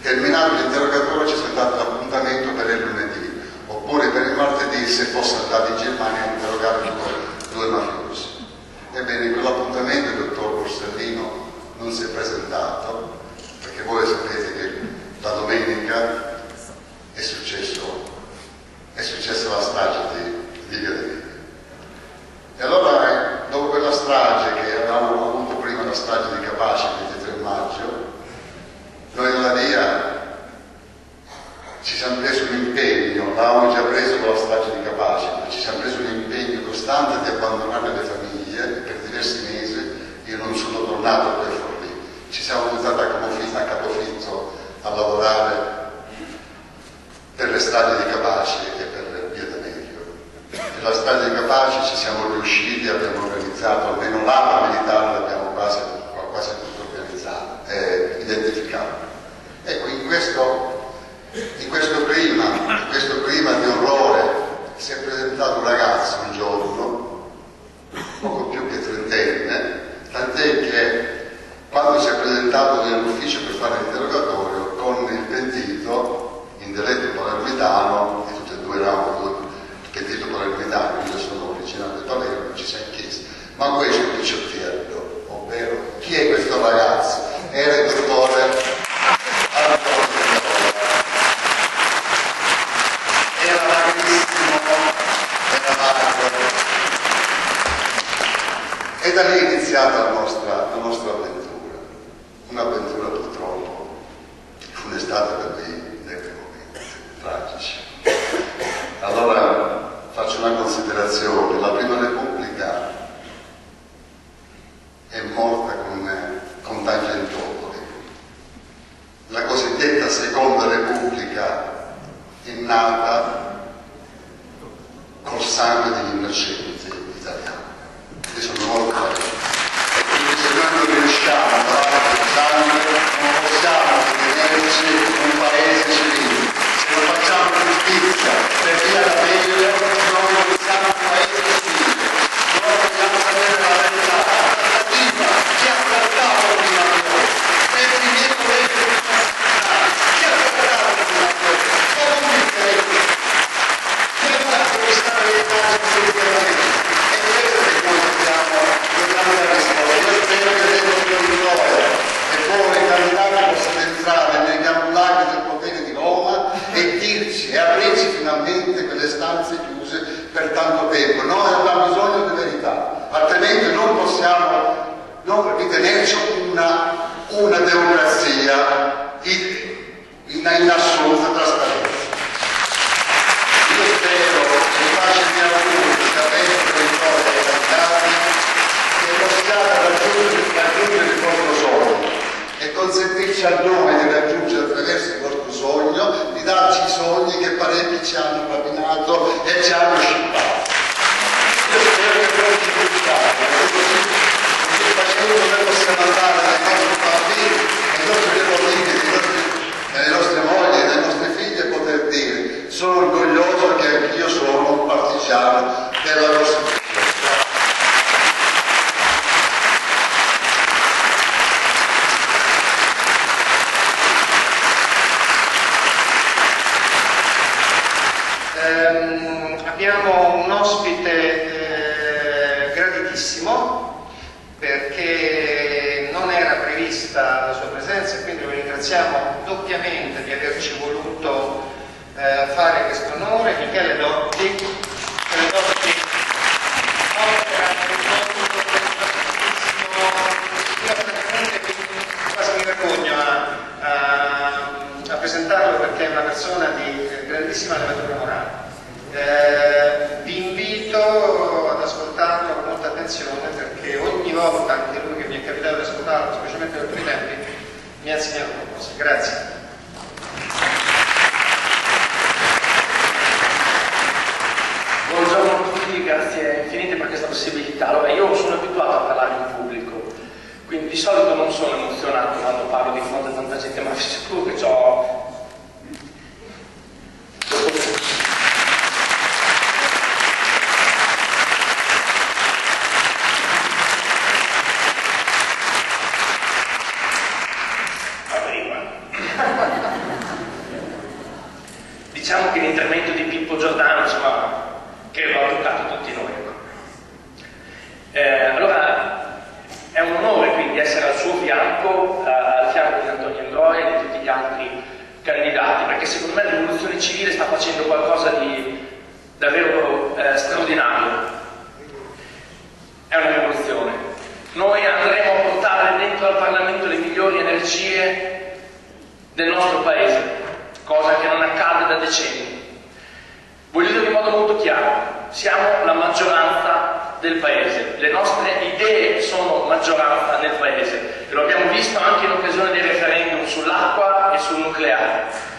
Che avevamo avuto prima la strage di Capaci il 23 maggio, lavorato per Forlì, ci siamo buttati a capofitto a lavorare per le strade di Capaci e per Via D'Amelio. Per la strada di Capaci ci siamo riusciti, abbiamo organizzato almeno l'ala militare, l'abbiamo quasi tutto organizzato e identificato. Ecco, in questo clima di orrore si è presentato un ragazzo un giorno, poco più che trentenne, tant'è che quando si è presentato nell'ufficio per fare l'interrogatorio con il pentito in dialetto palermitano, di tutti e due eravamo pentito palermitano, io sono originario di Palermo, ci siamo chiesti, ma questo è un picciottiello, ovvero chi è questo ragazzo? Era il dottore e da lì è iniziata la nostra avventura, un'avventura purtroppo fu un'estate per dei momenti tragici. Allora faccio una considerazione, la prima Repubblica è morta con Tangentopoli, la cosiddetta seconda Repubblica è nata col sangue degli innocenti italiani. Sono molto e quindi se noi non riusciamo a parlare del sangue non possiamo tenerci un paese civile. Se non facciamo giustizia per via D'Amelio non siamo un paese civile. Noi vogliamo sapere la verità, la prima chi ha trattato il lavoro e il mio collega internazionale chi ha trattato il lavoro e non mi crede chi ha fatto questa verità politicamente. Quelle stanze chiuse per tanto tempo, noi abbiamo bisogno di verità, altrimenti non possiamo non ritenerci una democrazia in assoluta trasparenza. Io spero che faccia di auguri di sapere per i vostri candidati che possiate raggiungere il vostro sogno e consentirci a noi di raggiungere attraverso il vostro sogno di darci i sogni che parecchi ci hanno rapinato e ci hanno scippato. Io spero che voi ci pensiate, perché facendo noi possiamo andare dai nostri bambini, dai nostri nipotini, dalle nostre mogli, dai nostri figli e poter dire sono orgoglioso che anch'io sono un partigiano della nostra. Abbiamo un ospite graditissimo perché non era prevista la sua presenza e quindi lo ringraziamo doppiamente di averci voluto fare questo onore, Michele Lotti, opera quasi mi vergogno a presentarlo perché è una persona di grandissima elevatura morale. Vi invito ad ascoltarlo con molta attenzione perché ogni volta, anche lui che mi è capitato di ascoltarlo, specialmente per i primi tempi, mi ha insegnato qualcosa. Grazie. Buongiorno a tutti, grazie infinite per questa possibilità. Allora, io sono abituato a parlare in pubblico, quindi di solito non sono emozionato quando parlo di fronte a tanta gente, ma sicuro che ho... Diciamo che l'intervento di Pippo Giordano, insomma, che lo ha toccato tutti noi. Allora, è un onore quindi essere al suo fianco, al fianco di Antonio Ingroia e di tutti gli altri candidati, perché secondo me la rivoluzione civile sta facendo qualcosa di davvero straordinario. È una rivoluzione. Noi andremo a portare dentro al Parlamento le migliori energie del nostro Paese, cosa che non accade da decenni. Voglio dire in modo molto chiaro, siamo la maggioranza del Paese, le nostre idee sono maggioranza nel Paese e lo abbiamo visto anche in occasione dei referendum sull'acqua e sul nucleare.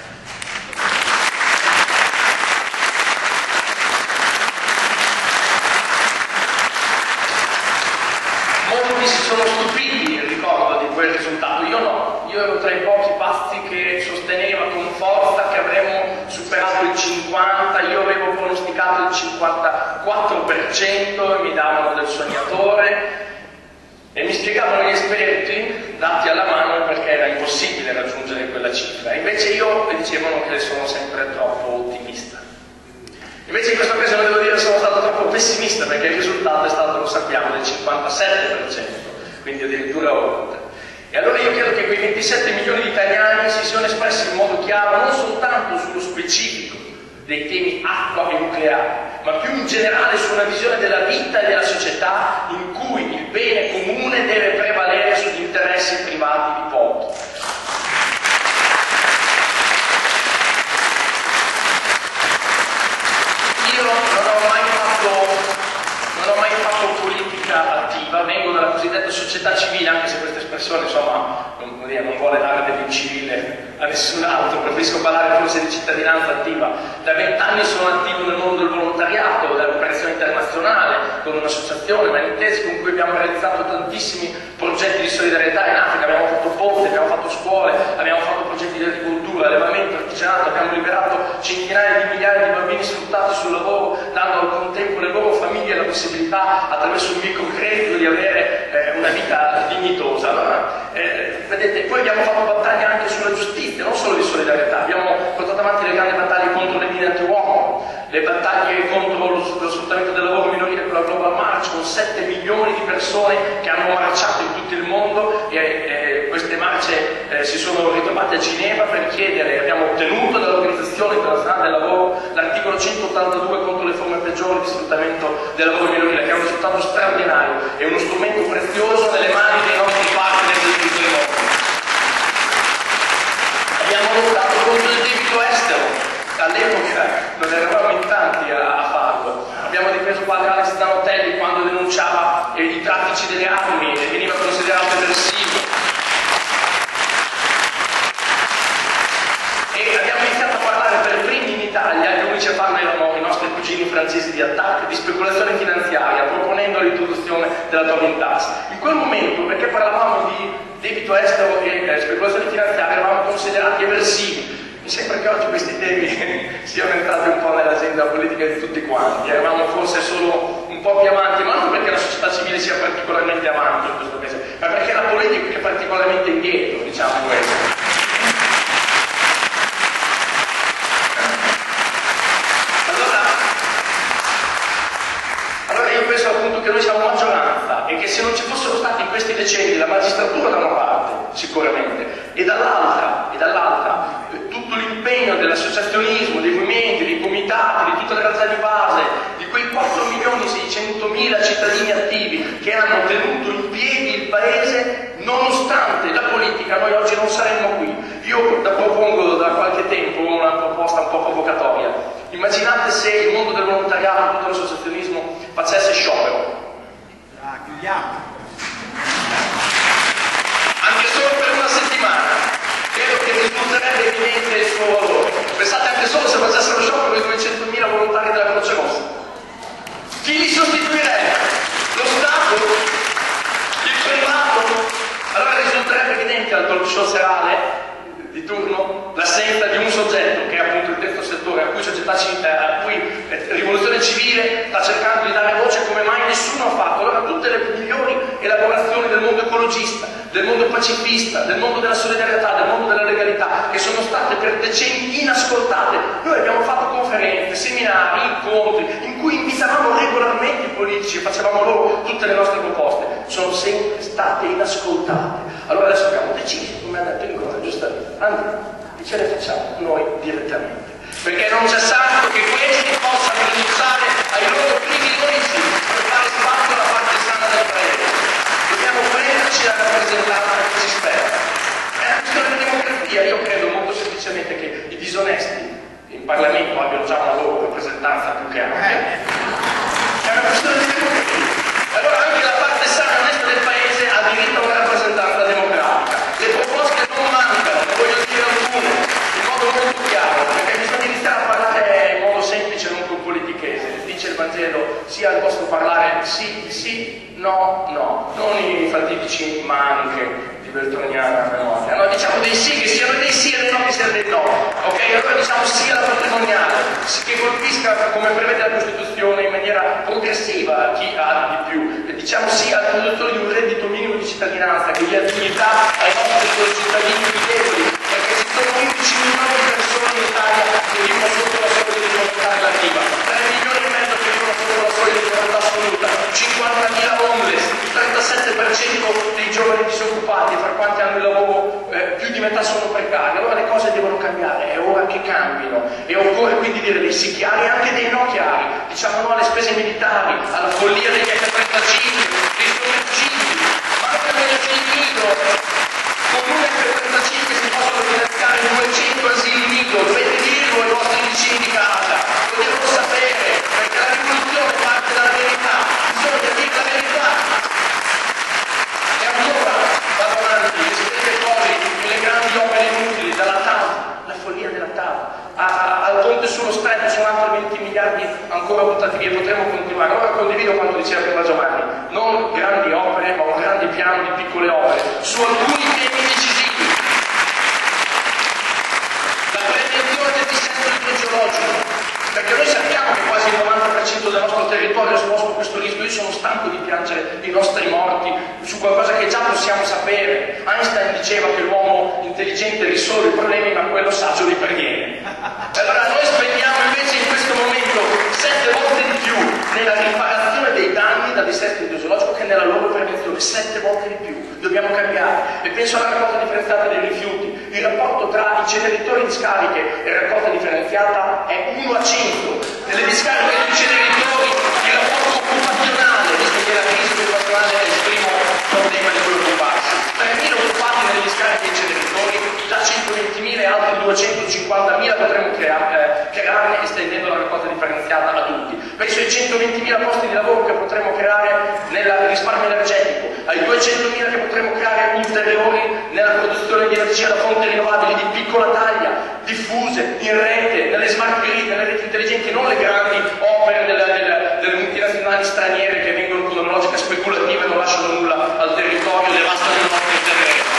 Molti si sono stupiti, ricordo, di quel risultato. Io no, io ero tra i pochi pazzi che sosteneva con forza che avremmo superato il 50, io avevo pronosticato il 54% e mi davano del sognatore e mi spiegavano gli esperti, dati alla mano, perché era impossibile raggiungere quella cifra. Invece io dicevano che sono sempre troppo ottimista. Invece in questa occasione devo dire che sono stato troppo pessimista, perché il risultato è stato, lo sappiamo, del 57%, quindi addirittura oltre. E allora io credo che quei 27 milioni di italiani si siano espressi in modo chiaro non soltanto sullo specifico dei temi acqua e nucleare, ma più in generale su una visione della vita e della società in cui il bene comune deve prevalere sugli interessi privati di pochi. Non ho mai fatto politica attiva, vengo dalla cosiddetta società civile, anche se questa espressione insomma non vuole dare dell'incivile a nessun altro, preferisco parlare forse di cittadinanza attiva. Da 20 anni sono attivo nel mondo del volontariato, della cooperazione internazionale, con un'associazione, Manitese, con cui abbiamo realizzato tantissimi progetti di solidarietà in Africa, abbiamo fatto ponte, abbiamo fatto scuole, abbiamo fatto progetti di agricoltura, allevamento, artigianato, abbiamo liberato centinaia di migliaia di bambini sfruttati sul lavoro, dando al contempo alle loro famiglie la possibilità, attraverso un microcredito, di avere una vita dignitosa. Allora, vedete, poi abbiamo fatto battaglie anche sulla giustizia, non solo di solidarietà, abbiamo portato avanti le grandi battaglie contro le mine antiuomo, le battaglie contro lo sfruttamento del lavoro minorile con la Global March, con 7 milioni di persone che hanno marciato in tutto il mondo e queste marce si sono ritrovate a Ginevra per chiedere, abbiamo ottenuto dall'Organizzazione Internazionale del Lavoro l'articolo 182 contro le forme peggiori di sfruttamento del lavoro minorile, che è un risultato straordinario, è uno strumento prezioso nelle mani dei nostri partner di tutto il mondo. Abbiamo lottato contro il debito estero. All'epoca non eravamo in tanti a farlo, abbiamo difeso padre Alex Zanotelli quando denunciava i traffici delle armi e veniva considerato eversivo. E abbiamo iniziato a parlare per primi in Italia, gli unici a farlo erano i nostri cugini francesi di attacco, di speculazione finanziaria, proponendo l'introduzione della Tobin Tax. In quel momento, perché parlavamo di debito estero e speculazione finanziaria, eravamo considerati eversivi. Mi sembra che oggi questi temi siano entrati un po' nell'agenda politica di tutti quanti, eravamo forse solo un po' più avanti, ma non perché la società civile sia particolarmente avanti in questo paese, ma perché la politica è particolarmente indietro, diciamo questo. Allora io penso appunto che noi siamo maggioranza e che se non ci fossero stati in questi decenni la magistratura da una parte, sicuramente, e dall'altra tutto l'impegno dell'associazionismo, dei movimenti, dei comitati, di tutta la realtà di base, di quei 4.600.000 cittadini attivi che hanno tenuto in piedi il Paese, nonostante la politica, noi oggi non saremmo qui. Io propongo da qualche tempo una proposta un po' provocatoria. Immaginate se il mondo del volontariato, tutto l'associazionismo, facesse sciopero. La chiudiamo. Anche solo per una settimana. Credo che risulterebbe evidente il suo valore. Pensate anche solo se facessero sciopero i 200.000 volontari della Croce Rossa. Chi li sostituirebbe? Lo Stato? Il privato? Allora risulterebbe evidente al talk show serale di turno l'assenza di un soggetto che è appunto il terzo settore, a cui Rivoluzione Civile sta cercando di dare voce come mai nessuno ha fatto. Allora tutte le migliori elaborazioni del mondo ecologista, del mondo pacifista, del mondo della solidarietà, del mondo della legalità, che sono state per decenni inascoltate. Noi abbiamo fatto conferenze, seminari, incontri, in cui invitavamo regolarmente i politici e facevamo loro tutte le nostre proposte. Sono sempre state inascoltate. Allora adesso abbiamo deciso, come ha detto Ingroia, giustamente, andiamo e ce le facciamo noi direttamente. Perché non c'è santo che questi possano rinunciare ai loro privilegi per fare spazio alla parte sana del Paese. Dobbiamo prenderci la rappresentanza che ci spetta. È una questione di democrazia. Io credo molto semplicemente che i disonesti in Parlamento abbiano già una loro rappresentanza più che ampia. È una questione di democrazia. Allora anche la parte sana e onesta del Paese ha diritto a una rappresentanza democratica. Le proposte non mancano, ne voglio dire alcune, in modo molto chiaro, perché bisogna iniziare a parlare in modo semplice, non più politichese. Dice il Vangelo, sia il vostro parlare sì, sì, no, no. Non i fatidici ma anche di Veltroniana memoria. No, diciamo dei sì che siano dei sì e no che siano dei no. Ok? Allora diciamo sì alla patrimoniale, che colpisca, come prevede la Costituzione, in maniera progressiva a chi ha di più. E diciamo sì all'introduzione di un reddito minimo di cittadinanza che dia dignità ai nostri cittadini più deboli, perché ci sono 15 milioni di persone in Italia che vivono sotto la soglia di povertà relativa, 3 milioni e mezzo che vivono sotto la soglia di povertà assoluta, 50.000 homeless, il 37% dei giovani disoccupati, fra quanti hanno il lavoro, più di metà sono precari. Allora le cose devono cambiare, è ora che cambino, e occorre quindi dire dei sì chiari e anche dei no chiari. Diciamo no alle spese militari, alla follia degli F-35, dei sommergibili, ma anche degli asili nido. Con un F-35 si possono finanziare 200 asili nido, vedetelo ai nostri vicini di casa, lo devono sapere, perché la rivoluzione parte dalla verità, bisogna dire la verità. E ancora, vado avanti, le stesse cose, le grandi opere inutili, dalla TAV, la follia della TAV, al ponte sullo stretto sono altri 20 miliardi ancora buttati via, potremmo continuare. Allora condivido quanto diceva prima Giovanni, non grandi opere ma un grande piano di piccole opere su alcuni temi decisivi. La prevenzione del dissesto idrogeologico, perché noi sappiamo che quasi il 90% del nostro territorio è esposto a questo rischio. Io sono stanco di piangere i nostri morti su qualcosa che già possiamo sapere. Einstein diceva che l'uomo intelligente risolve i problemi ma quello saggio li previene. Allora noi spendiamo invece in questo momento 7 volte di più nella riparazione dei danni dal dissesto idrogeologico che nella loro prevenzione, 7 volte di più. Dobbiamo cambiare, e penso alla raccolta differenziata dei rifiuti. Il rapporto tra inceneritori di discariche e raccolta differenziata è 1:5. Nelle discariche e negli inceneritori il rapporto occupazionale, visto che la crisi occupazionale è il primo problema di cui occuparsi, 3.000 occupati negli discariche e inceneritori, da 120.000 e altri 250.000 potremmo crearne estendendo la raccolta differenziata a tutti. Penso ai 120.000 posti di lavoro che potremmo creare nel risparmio energetico, ai 200.000 che potremmo creare ulteriori nella produzione di energia da fonti rinnovabili di piccola taglia, diffuse, in rete, nelle smart grid, nelle reti intelligenti, non le grandi opere delle multinazionali straniere che vengono con una logica speculativa e non lasciano nulla al territorio, devastano il nostro terreno.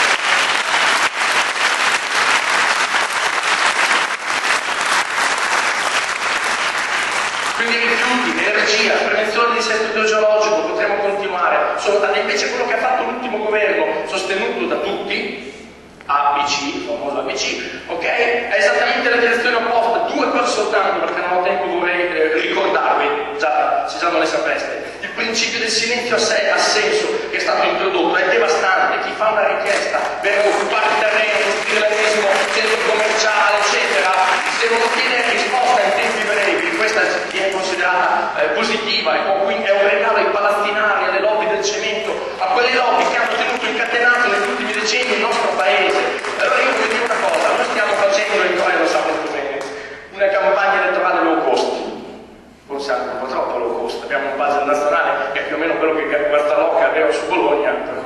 Quindi rifiuti, energia, prevenzione di dissesto idrogeologico, potremo continuare. Invece quello che ha fatto l'ultimo governo, sostenuto da tutti, ABC, il famoso ABC, ok? È esattamente la direzione opposta. 2 cose soltanto, perché non ho tempo, vorrei ricordarvi, già, se già non le sapreste. Il principio del silenzio assenso che è stato introdotto è devastante. Chi fa una richiesta per occupare il terreno, industrialismo, centro commerciale, eccetera, se non ottiene risposta in tempi brevi, questa viene considerata positiva, e quindi è un regalo ai palazzinari, alle lobby del cemento, a quelle lobby che hanno tenuto incatenato negli ultimi decenni il nostro paese. Allora io voglio dire una cosa, noi stiamo facendo, e Ingroia lo sa molto bene, una campagna elettorale low cost, forse anche un po' troppo low cost. Abbiamo un budget nazionale che è più o meno quello che Guartalocca aveva su Bologna, per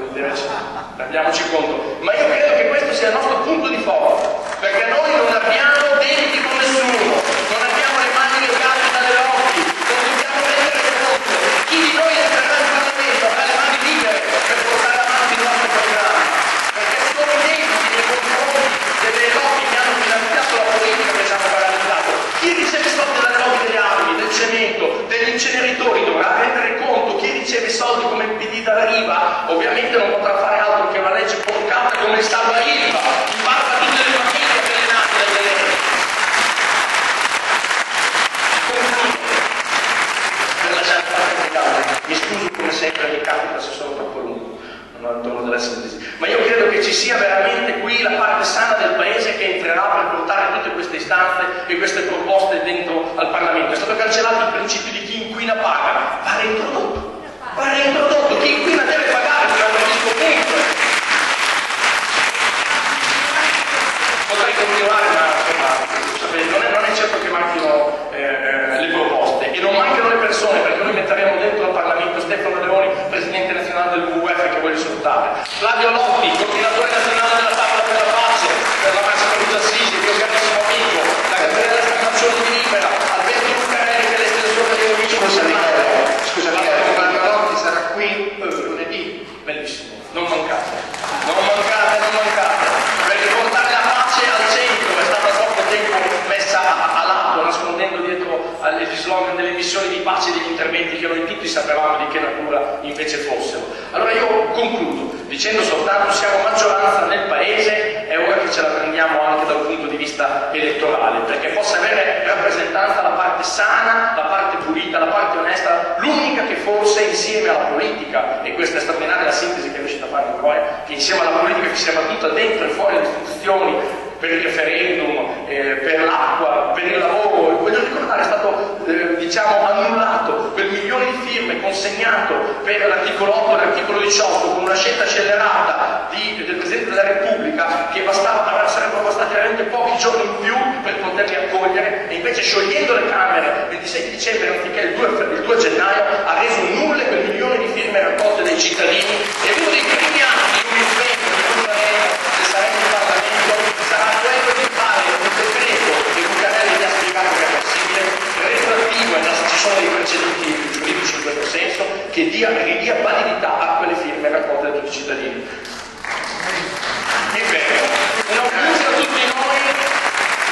rendiamoci conto, ma io credo che questo sia il nostro punto di forza, perché noi non abbiamo denti con nessuno, non abbiamo le mani legate dalle lobby, non dobbiamo rendere conto, chi di noi entrerà in Parlamento avrà le mani libere per portare avanti il nostro programma, perché sono denti nei confronti delle lobby che hanno finanziato la politica che ci hanno paralizzato. Chi riceve soldi dalle lobby delle armi, del cemento, degli inceneritori dovrà rendere conto. Chi riceve soldi come il PD dalla Riva ovviamente non potrà fare altro che una legge porcata come il salva Riva, in barba a tutte le famiglie che le nate da tenere. Per lasciare parte, mi scuso come sempre, mi capita se sono troppo lungo, non ho il tono della sintesi, ma io credo che ci sia veramente qui la parte sana del paese che entrerà per portare tutte queste istanze e queste proposte dentro al Parlamento. È stato cancellato il principio di chi inquina paga, va reintrodotto, chi inquina deve pagare per un disco punto. Potrei continuare, ma sapete, non è certo che manchino le proposte, e non mancano le persone, perché noi metteremo dentro al Parlamento Stefano Leoni, Flavio Lotti, coordinatore nazionale della Tavola della Pace, per la massima di Assisi, mio carissimo amico, la catena della stazione di Libera, Alberto Lucarelli, che è l'estensione di Luigi Monsanello. Scusa, Flavio Lotti sarà qui lunedì, bellissimo, non mancate, non mancate, non mancate, per riportare la pace al centro, che è stata troppo tempo messa a lato, nascondendo dietro agli slogan delle missioni di pace e degli interventi che noi tutti sapevamo di che natura invece fossero. Allora io concludo dicendo soltanto: siamo maggioranza nel Paese, è ora che ce la prendiamo anche dal punto di vista elettorale, perché possa avere rappresentanza la parte sana, la parte pulita, la parte onesta, l'unica che forse insieme alla politica, e questa è straordinaria la sintesi che è riuscita a fare Ingroia, che insieme alla politica ci sia battuta dentro e fuori le istituzioni, per il referendum, per l'acqua, per il lavoro. Voglio ricordare, è stato annullato quel milione di firme consegnato per l'articolo 8 e l'articolo 18 con una scelta scellerata del Presidente della Repubblica, che sarebbero bastati veramente pochi giorni in più per poterli accogliere, e invece sciogliendo le Camere il 26 dicembre anziché il 2 gennaio ha reso nulle quel milione di firme raccolte dai cittadini. E uno dei primi anni di un impegno che non saremo, se saremo in Parlamento, sarà quello di fare un decreto che Lucarelli mi ha spiegato che è possibile, retroattivo, e ci sono dei precedenti giuridici in questo senso, che ridia validità a quelle firme raccolte da tutti i cittadini. Ebbene, un augurio a tutti noi,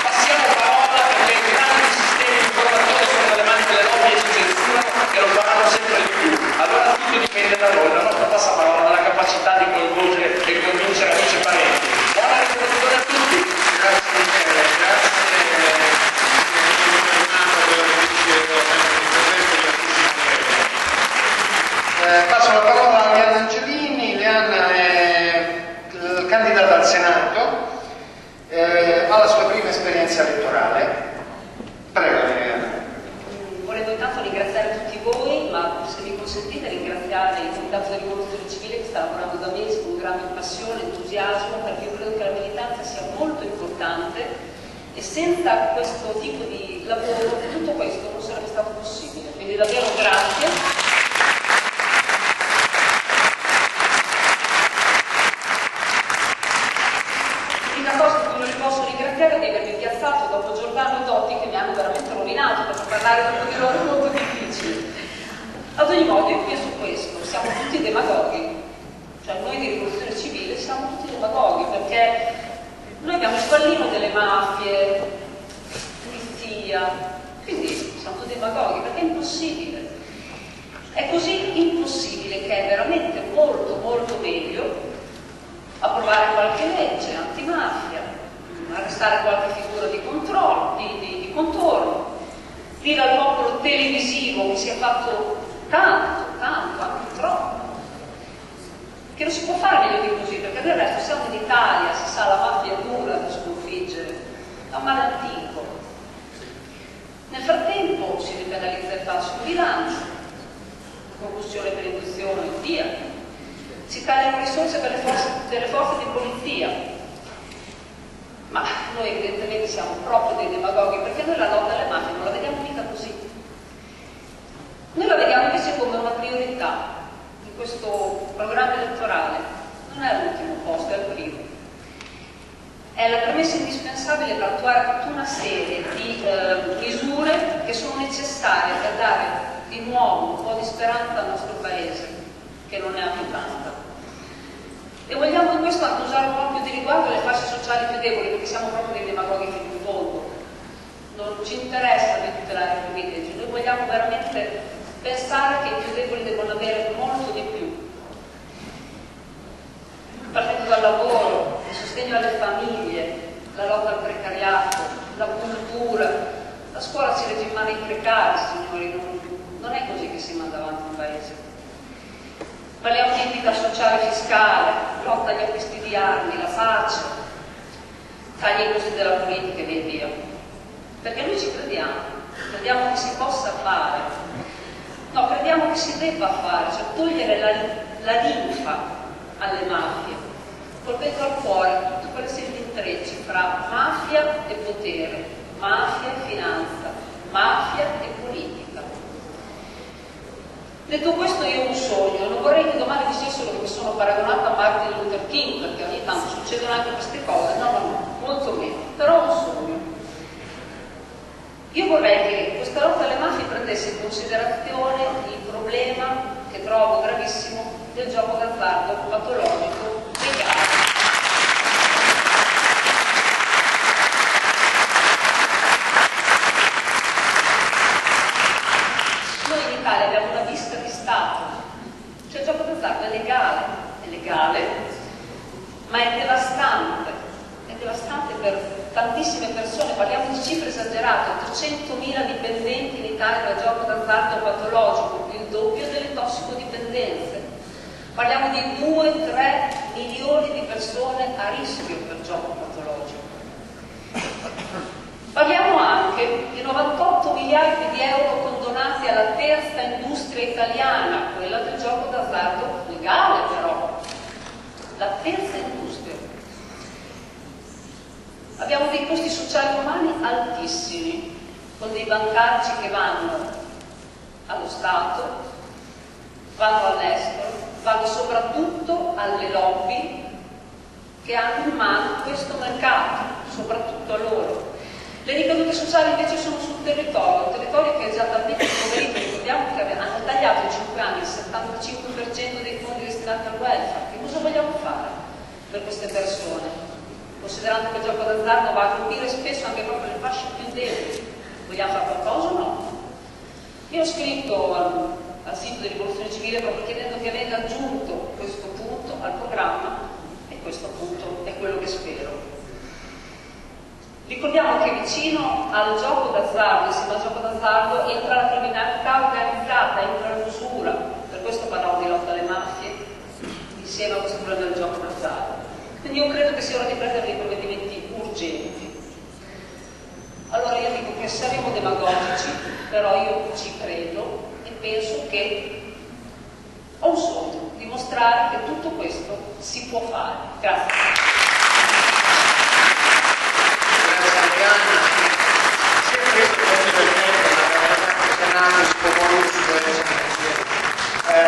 passiamo parola, perché i grandi sistemi informatori sono nelle mani delle lobby e si censurano, e lo faranno sempre di più. Allora tutto dipende da noi, dalla nostra passaparola, dalla capacità di coinvolgere e convincere amici e parenti. Buona rivoluzione a tutti! Grazie mille, passo la parola a Leanna Angelini. Leanna è candidata al Senato, ha la sua prima esperienza elettorale. Prego, Leanna. Volevo intanto ringraziare tutti voi, ma se mi consentite ringraziare il Comitato della Rivoluzione Civile, che sta lavorando da mesi con grande passione e entusiasmo, perché io credo che la militanza sia molto importante, e senza questo tipo di lavoro tutto questo non sarebbe stato possibile. Quindi davvero grazie. Perché loro sono molto difficili. Ad ogni modo, io penso questo: siamo tutti demagoghi, cioè noi di Rivoluzione Civile siamo tutti demagoghi, perché noi abbiamo il pallino delle mafie, pulizia, quindi siamo tutti demagoghi, perché è impossibile, è così impossibile che è veramente molto molto meglio approvare qualche legge antimafia, arrestare qualche figura di controllo, di contorno, dire al popolo televisivo, che si è fatto tanto, tanto, anche troppo, che non si può fare meglio di così, perché del resto siamo in Italia, si sa, la mafia è dura da sconfiggere, la male antico. Nel frattempo si ripenalizza il falso in bilancio, concussione per induzione e via, si tagliano risorse per le forze di polizia. Ma noi evidentemente siamo proprio dei demagoghi, perché noi la lotta alle mafie non la vediamo mica così. Noi la vediamo invece come una priorità in questo programma elettorale. Non è l'ultimo posto, è il primo. È la premessa indispensabile per attuare tutta una serie di misure che sono necessarie per dare di nuovo un po' di speranza al nostro Paese, che non ne ha più tanta. E vogliamo con questo anche usare un po' più di riguardo le fasce sociali più deboli, perché siamo proprio dei demagoghi fino in fondo. Non ci interessa di tutelare i privilegi, noi vogliamo veramente pensare che i più deboli devono avere molto di più. Partendo dal lavoro, il sostegno alle famiglie, la lotta al precariato, la cultura, la scuola ci legge in mano i precari, signori, non è così che si manda avanti un paese. Parliamo di equità sociale e fiscale, lotta agli acquisti di armi, la pace, tagli ai costi della politica e via via. Perché noi ci crediamo che si possa fare, no, crediamo che si debba fare, cioè togliere la linfa alle mafie, colpendo al cuore tutte quelle serie di intrecci fra mafia e potere, mafia e finanza, mafia e politica. Detto questo, io ho un sogno, non vorrei che domani dicessero che sono paragonata a Martin Luther King, perché ogni tanto succedono anche queste cose, no, molto meno, però ho un sogno. Io vorrei che questa lotta alle mafie prendesse in considerazione il problema, che trovo gravissimo, del gioco d'azzardo patologico degli altri. Abbiamo una vista di Stato, cioè il gioco d'azzardo è legale, ma è devastante per tantissime persone, parliamo di cifre esagerate, 800.000 dipendenti in Italia da gioco d'azzardo patologico, il doppio delle tossicodipendenze, parliamo di 2-3 milioni di persone a rischio per gioco patologico. Parliamo anche di 98 miliardi di euro condonati alla terza industria italiana, quella del gioco d'azzardo legale però, la terza industria. Abbiamo dei costi sociali umani altissimi, con dei bancari che vanno allo Stato, vanno all'estero, vanno soprattutto alle lobby che hanno in mano questo mercato, soprattutto a loro. Le ricadute sociali invece sono sul territorio, un territorio che è già talmente impoverito, ricordiamo che hanno tagliato in 5 anni il 75% dei fondi destinati al welfare. Che cosa vogliamo fare per queste persone? Considerando che il gioco d'azzardo va a colpire spesso anche proprio le fasce più deboli, vogliamo fare qualcosa o no? Io ho scritto al sito di Rivoluzione Civile proprio chiedendo che venga aggiunto questo punto al programma, e questo punto è quello che spero. Ricordiamo che vicino al gioco d'azzardo, insieme al gioco d'azzardo, entra la criminalità organizzata, entra l'usura. Per questo parlavo di lotta alle mafie, insieme a questo problema del gioco d'azzardo. Quindi io credo che sia ora di prendere dei provvedimenti urgenti. Allora io dico che saremo demagogici, però io ci credo e penso che ho un sogno, dimostrare che tutto questo si può fare. Grazie.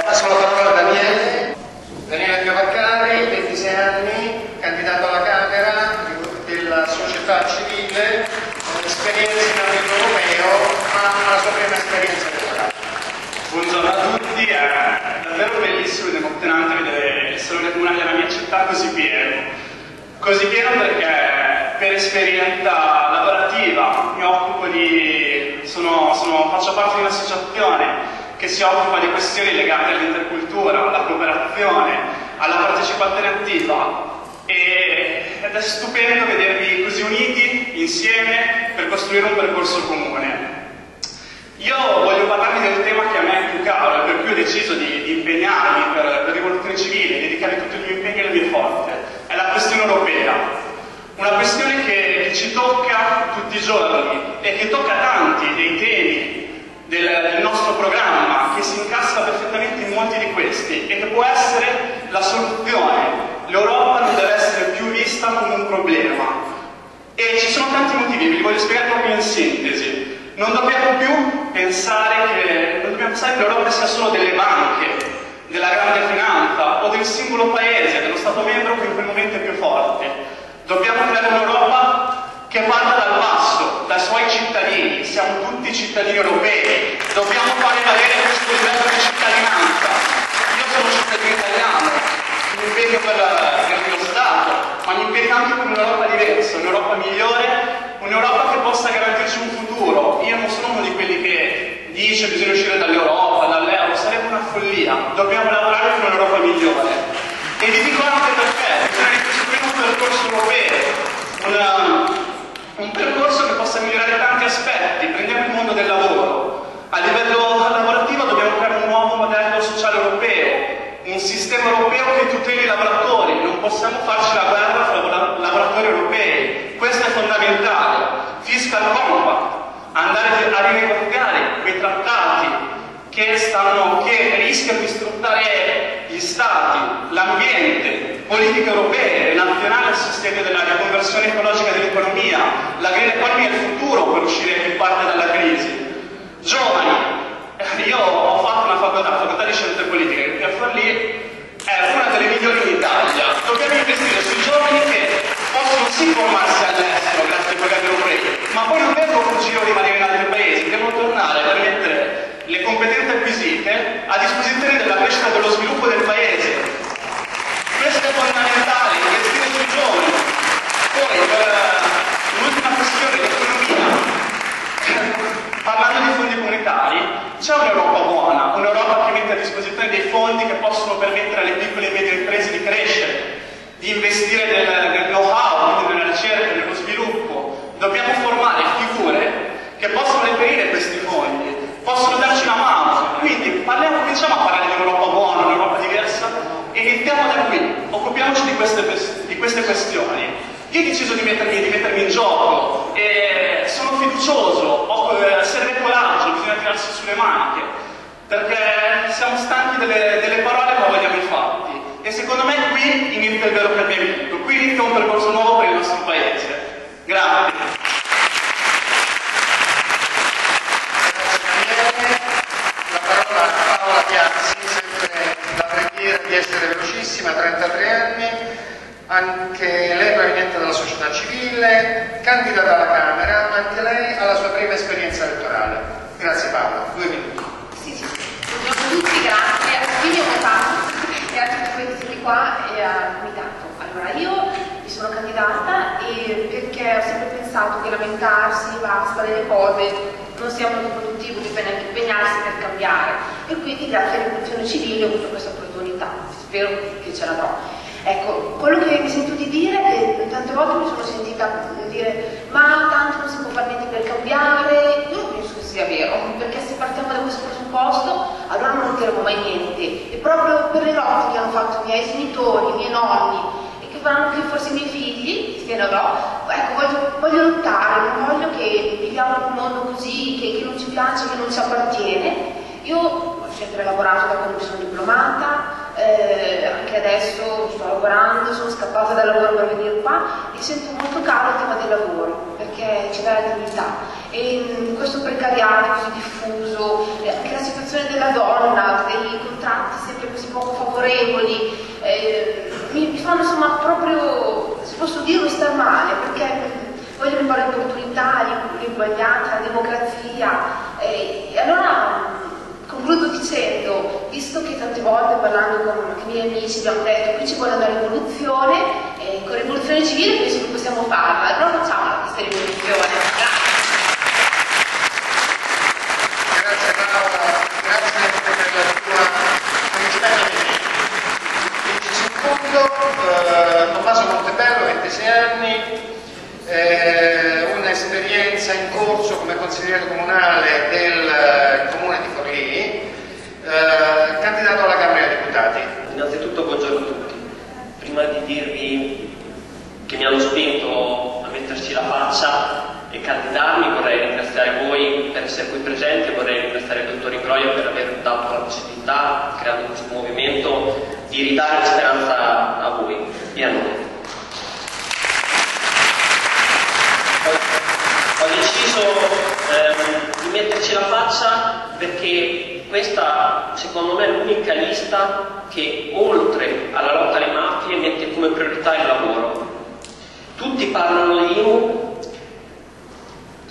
Passo la parola a Daniele Cavaccari, 26 anni, candidato alla Camera della società civile, con esperienza in ambito europeo, ma la sua prima esperienza elettorale. Buongiorno a tutti, è davvero bellissimo ed emozionante vedere il salone comunale della mia città così pieno perché per esperienza lavorativa mi occupo di... faccio parte di un'associazione che si occupa di questioni legate all'intercultura, alla cooperazione, alla partecipazione attiva ed è stupendo vedervi così uniti insieme per costruire un percorso comune. Io voglio parlarvi del tema che a me è più caro e per cui ho deciso di impegnarmi per Rivoluzione Civile, dedicare tutti i miei impegni e le mie forze, è la questione europea. Una questione che ci tocca tutti i giorni e che tocca tanti dei temi del nostro programma, che si incassa perfettamente in molti di questi e che può essere la soluzione. L'Europa non deve essere più vista come un problema. E ci sono tanti motivi, ve li voglio spiegare proprio in sintesi. Non dobbiamo più pensare che l'Europa sia solo delle banche, della grande finanza o del singolo paese, dello Stato membro che in quel momento è più forte. Dobbiamo creare un'Europa che parta dal basso, dai suoi cittadini, siamo tutti cittadini europei, dobbiamo fare valere questo livello di cittadinanza. Io sono cittadino italiano, mi impegno per il mio Stato, ma mi impegno anche per un'Europa diversa, un'Europa migliore, un'Europa che possa garantirci un futuro. Io non sono uno di quelli che dice che bisogna uscire dall'Europa, dall'euro, sarebbe una follia, dobbiamo lavorare per un'Europa migliore. E vi dico anche perché, bisogna costruire un percorso europeo, un percorso che possa migliorare tanti aspetti. Prendiamo il mondo del lavoro. A livello lavorativo dobbiamo creare un nuovo modello sociale europeo, un sistema europeo che tuteli i lavoratori. Non possiamo farci la guerra fra lavoratori europei. Questo è fondamentale. Fiscal Compact, andare a rinegoziare quei trattati che rischiano di sfruttare gli stati, l'ambiente, politiche europee, nazionali a sostegno della riconversione ecologica dell'economia. La green economy è il futuro per uscire più parte dalla crisi. Giovani, io ho fatto una facoltà, di scienze politiche, che a Forlì è una delle migliori in Italia. Dobbiamo investire sui giovani che possono sì formarsi all'estero grazie a quello che abbiamo preso, ma poi non devono rimanere in altri paesi, devono tornare per mettere le competenze acquisite a disposizione della crescita e dello sviluppo del paese. Questo è fondamentale, investire sui giovani. Poi un'ultima questione di economia. Parlando di fondi comunitari, c'è un'Europa buona, un'Europa che mette a disposizione dei fondi che possono permettere alle piccole e medie imprese di crescere, di investire nel know-how, quindi nella ricerca, nello sviluppo. Dobbiamo formare figure che possono reperire questi fondi, possono darci una mano. Quindi cominciamo a parlare di un'Europa buona, un'Europa diversa, e iniziamo da qui, occupiamoci di queste questioni. Io ho deciso di mettermi in gioco e sono fiducioso, serve coraggio, bisogna tirarsi sulle maniche, perché siamo stanchi delle parole ma vogliamo i fatti. E secondo me qui inizia il vero cambiamento, qui inizia un percorso nuovo per il nostro paese. Grazie. La parola a Paola Piazzi, sempre la preghiera di essere velocissima, 33 anni. Anche lei proveniente dalla società civile, candidata alla Camera, ma anche lei ha la sua prima esperienza elettorale. Grazie Paola, 2 minuti. Sì. Buongiorno a tutti, grazie a Silvio Berlusconi e a tutti questi di qua e al comitato. Allora, io mi sono candidata perché ho sempre pensato che lamentarsi, basta, delle cose non sia molto produttivo, bisogna anche impegnarsi per cambiare. E quindi grazie alla Rivoluzione Civile ho avuto questa opportunità, spero che ce la do. Ecco, quello che mi sento di dire è che tante volte mi sono sentita dire ma tanto non si può fare niente per cambiare. Io non penso che sia vero, perché se partiamo da questo presupposto allora non otterremo mai niente. E proprio per le lotte che hanno fatto i miei genitori, i miei nonni e che faranno anche forse i miei figli, se ne avrò, ecco, voglio lottare, non voglio che viviamo in un mondo così che non ci piace, che non ci appartiene. Io ho sempre lavorato da quando mi sono diplomata. Anche adesso sto lavorando, sono scappata dal lavoro per venire qua e sento molto caro il tema del lavoro perché ci dà la dignità e questo precariato così diffuso, anche la situazione della donna, dei contratti sempre così poco favorevoli, mi fanno insomma proprio, se posso dirlo, star male perché vogliono imparare l'opportunità, l'uguaglianza, la democrazia e allora concludo dicendo, visto che tante volte parlando con i miei amici abbiamo detto qui ci vuole una rivoluzione, con rivoluzione civile penso che possiamo farla, allora facciamola questa rivoluzione. Grazie Paola, grazie per la tua onestà di me. In secondo, Tommaso Montebello, 26 anni, un'esperienza in corso come consigliere comunale del comune di Forlì, candidato alla Camera dei Deputati. Innanzitutto buongiorno a tutti. Prima di dirvi che mi hanno spinto a metterci la faccia e candidarmi, vorrei ringraziare voi per essere qui presenti, vorrei ringraziare il dottor Ingroia per aver dato la possibilità, creando questo movimento, di ridare speranza a voi e a noi. Ho deciso di metterci la faccia perché questa, secondo me, è l'unica lista che, oltre alla lotta alle mafie, mette come priorità il lavoro. Tutti parlano di IMU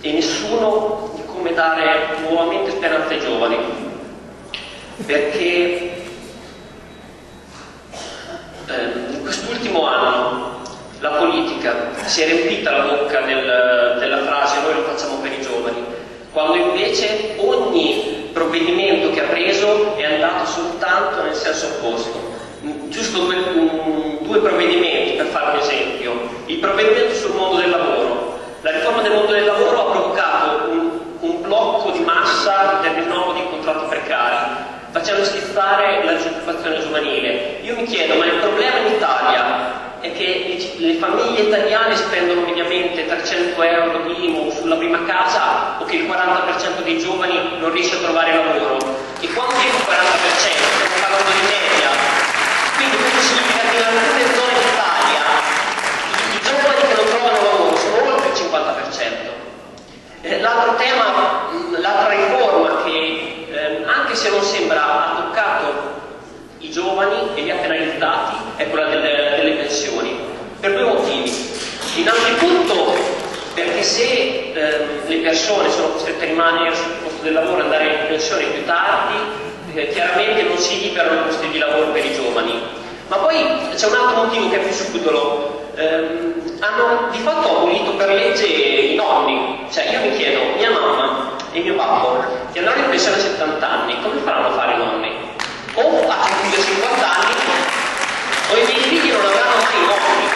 e nessuno di come dare nuovamente speranza ai giovani. Perché in quest'ultimo anno la politica si è riempita la bocca della frase «noi lo facciamo per i giovani», quando invece ogni provvedimento che ha preso è andato soltanto nel senso opposto. Giusto due provvedimenti per fare un esempio: il provvedimento sul mondo del lavoro. La riforma del mondo del lavoro ha provocato un blocco di massa del rinnovo di contratti precari, facendo schizzare la disoccupazione giovanile. Io mi chiedo, ma il problema in Italia è che le famiglie italiane spendono mediamente 300 euro di IMU sulla prima casa, o che il 40% dei giovani non riesce a trovare lavoro? E quando dico 40%, stiamo parlando di media. Quindi questo significa che in alcune zone d'Italia i giovani che non trovano lavoro sono oltre il 50%. L'altro tema, l'altra riforma che non sembra ha toccato i giovani e li ha penalizzati è quella delle pensioni, per due motivi. Innanzitutto perché se le persone sono costrette a rimanere sul posto del lavoro e andare in pensione più tardi, chiaramente non si liberano posti di lavoro per i giovani. Ma poi c'è un altro motivo che è più subdolo. Hanno di fatto abolito per legge i nonni. Cioè io mi chiedo, mia mamma e mio papà che andranno in pensione a 70 anni, come faranno a fare i nonni? O a più di 50 anni, o i miei figli non avranno mai i nonni.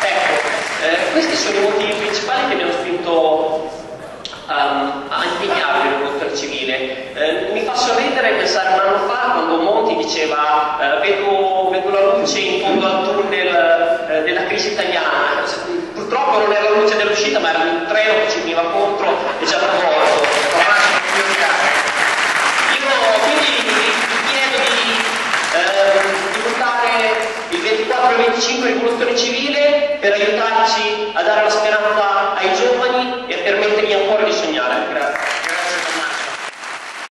Ecco, questi sono i motivi principali che mi hanno spinto a impegnarmi nel mondo civile. Mi fa sorridere pensare un anno fa quando Monti diceva vedo la luce in fondo al tunnel della crisi italiana. Purtroppo non era la luce dell'uscita, ma era un treno che ci veniva contro e ci ha travolto. Io quindi vi chiedo di votare il 24 e 25 Rivoluzione Civile per aiutarci a dare la speranza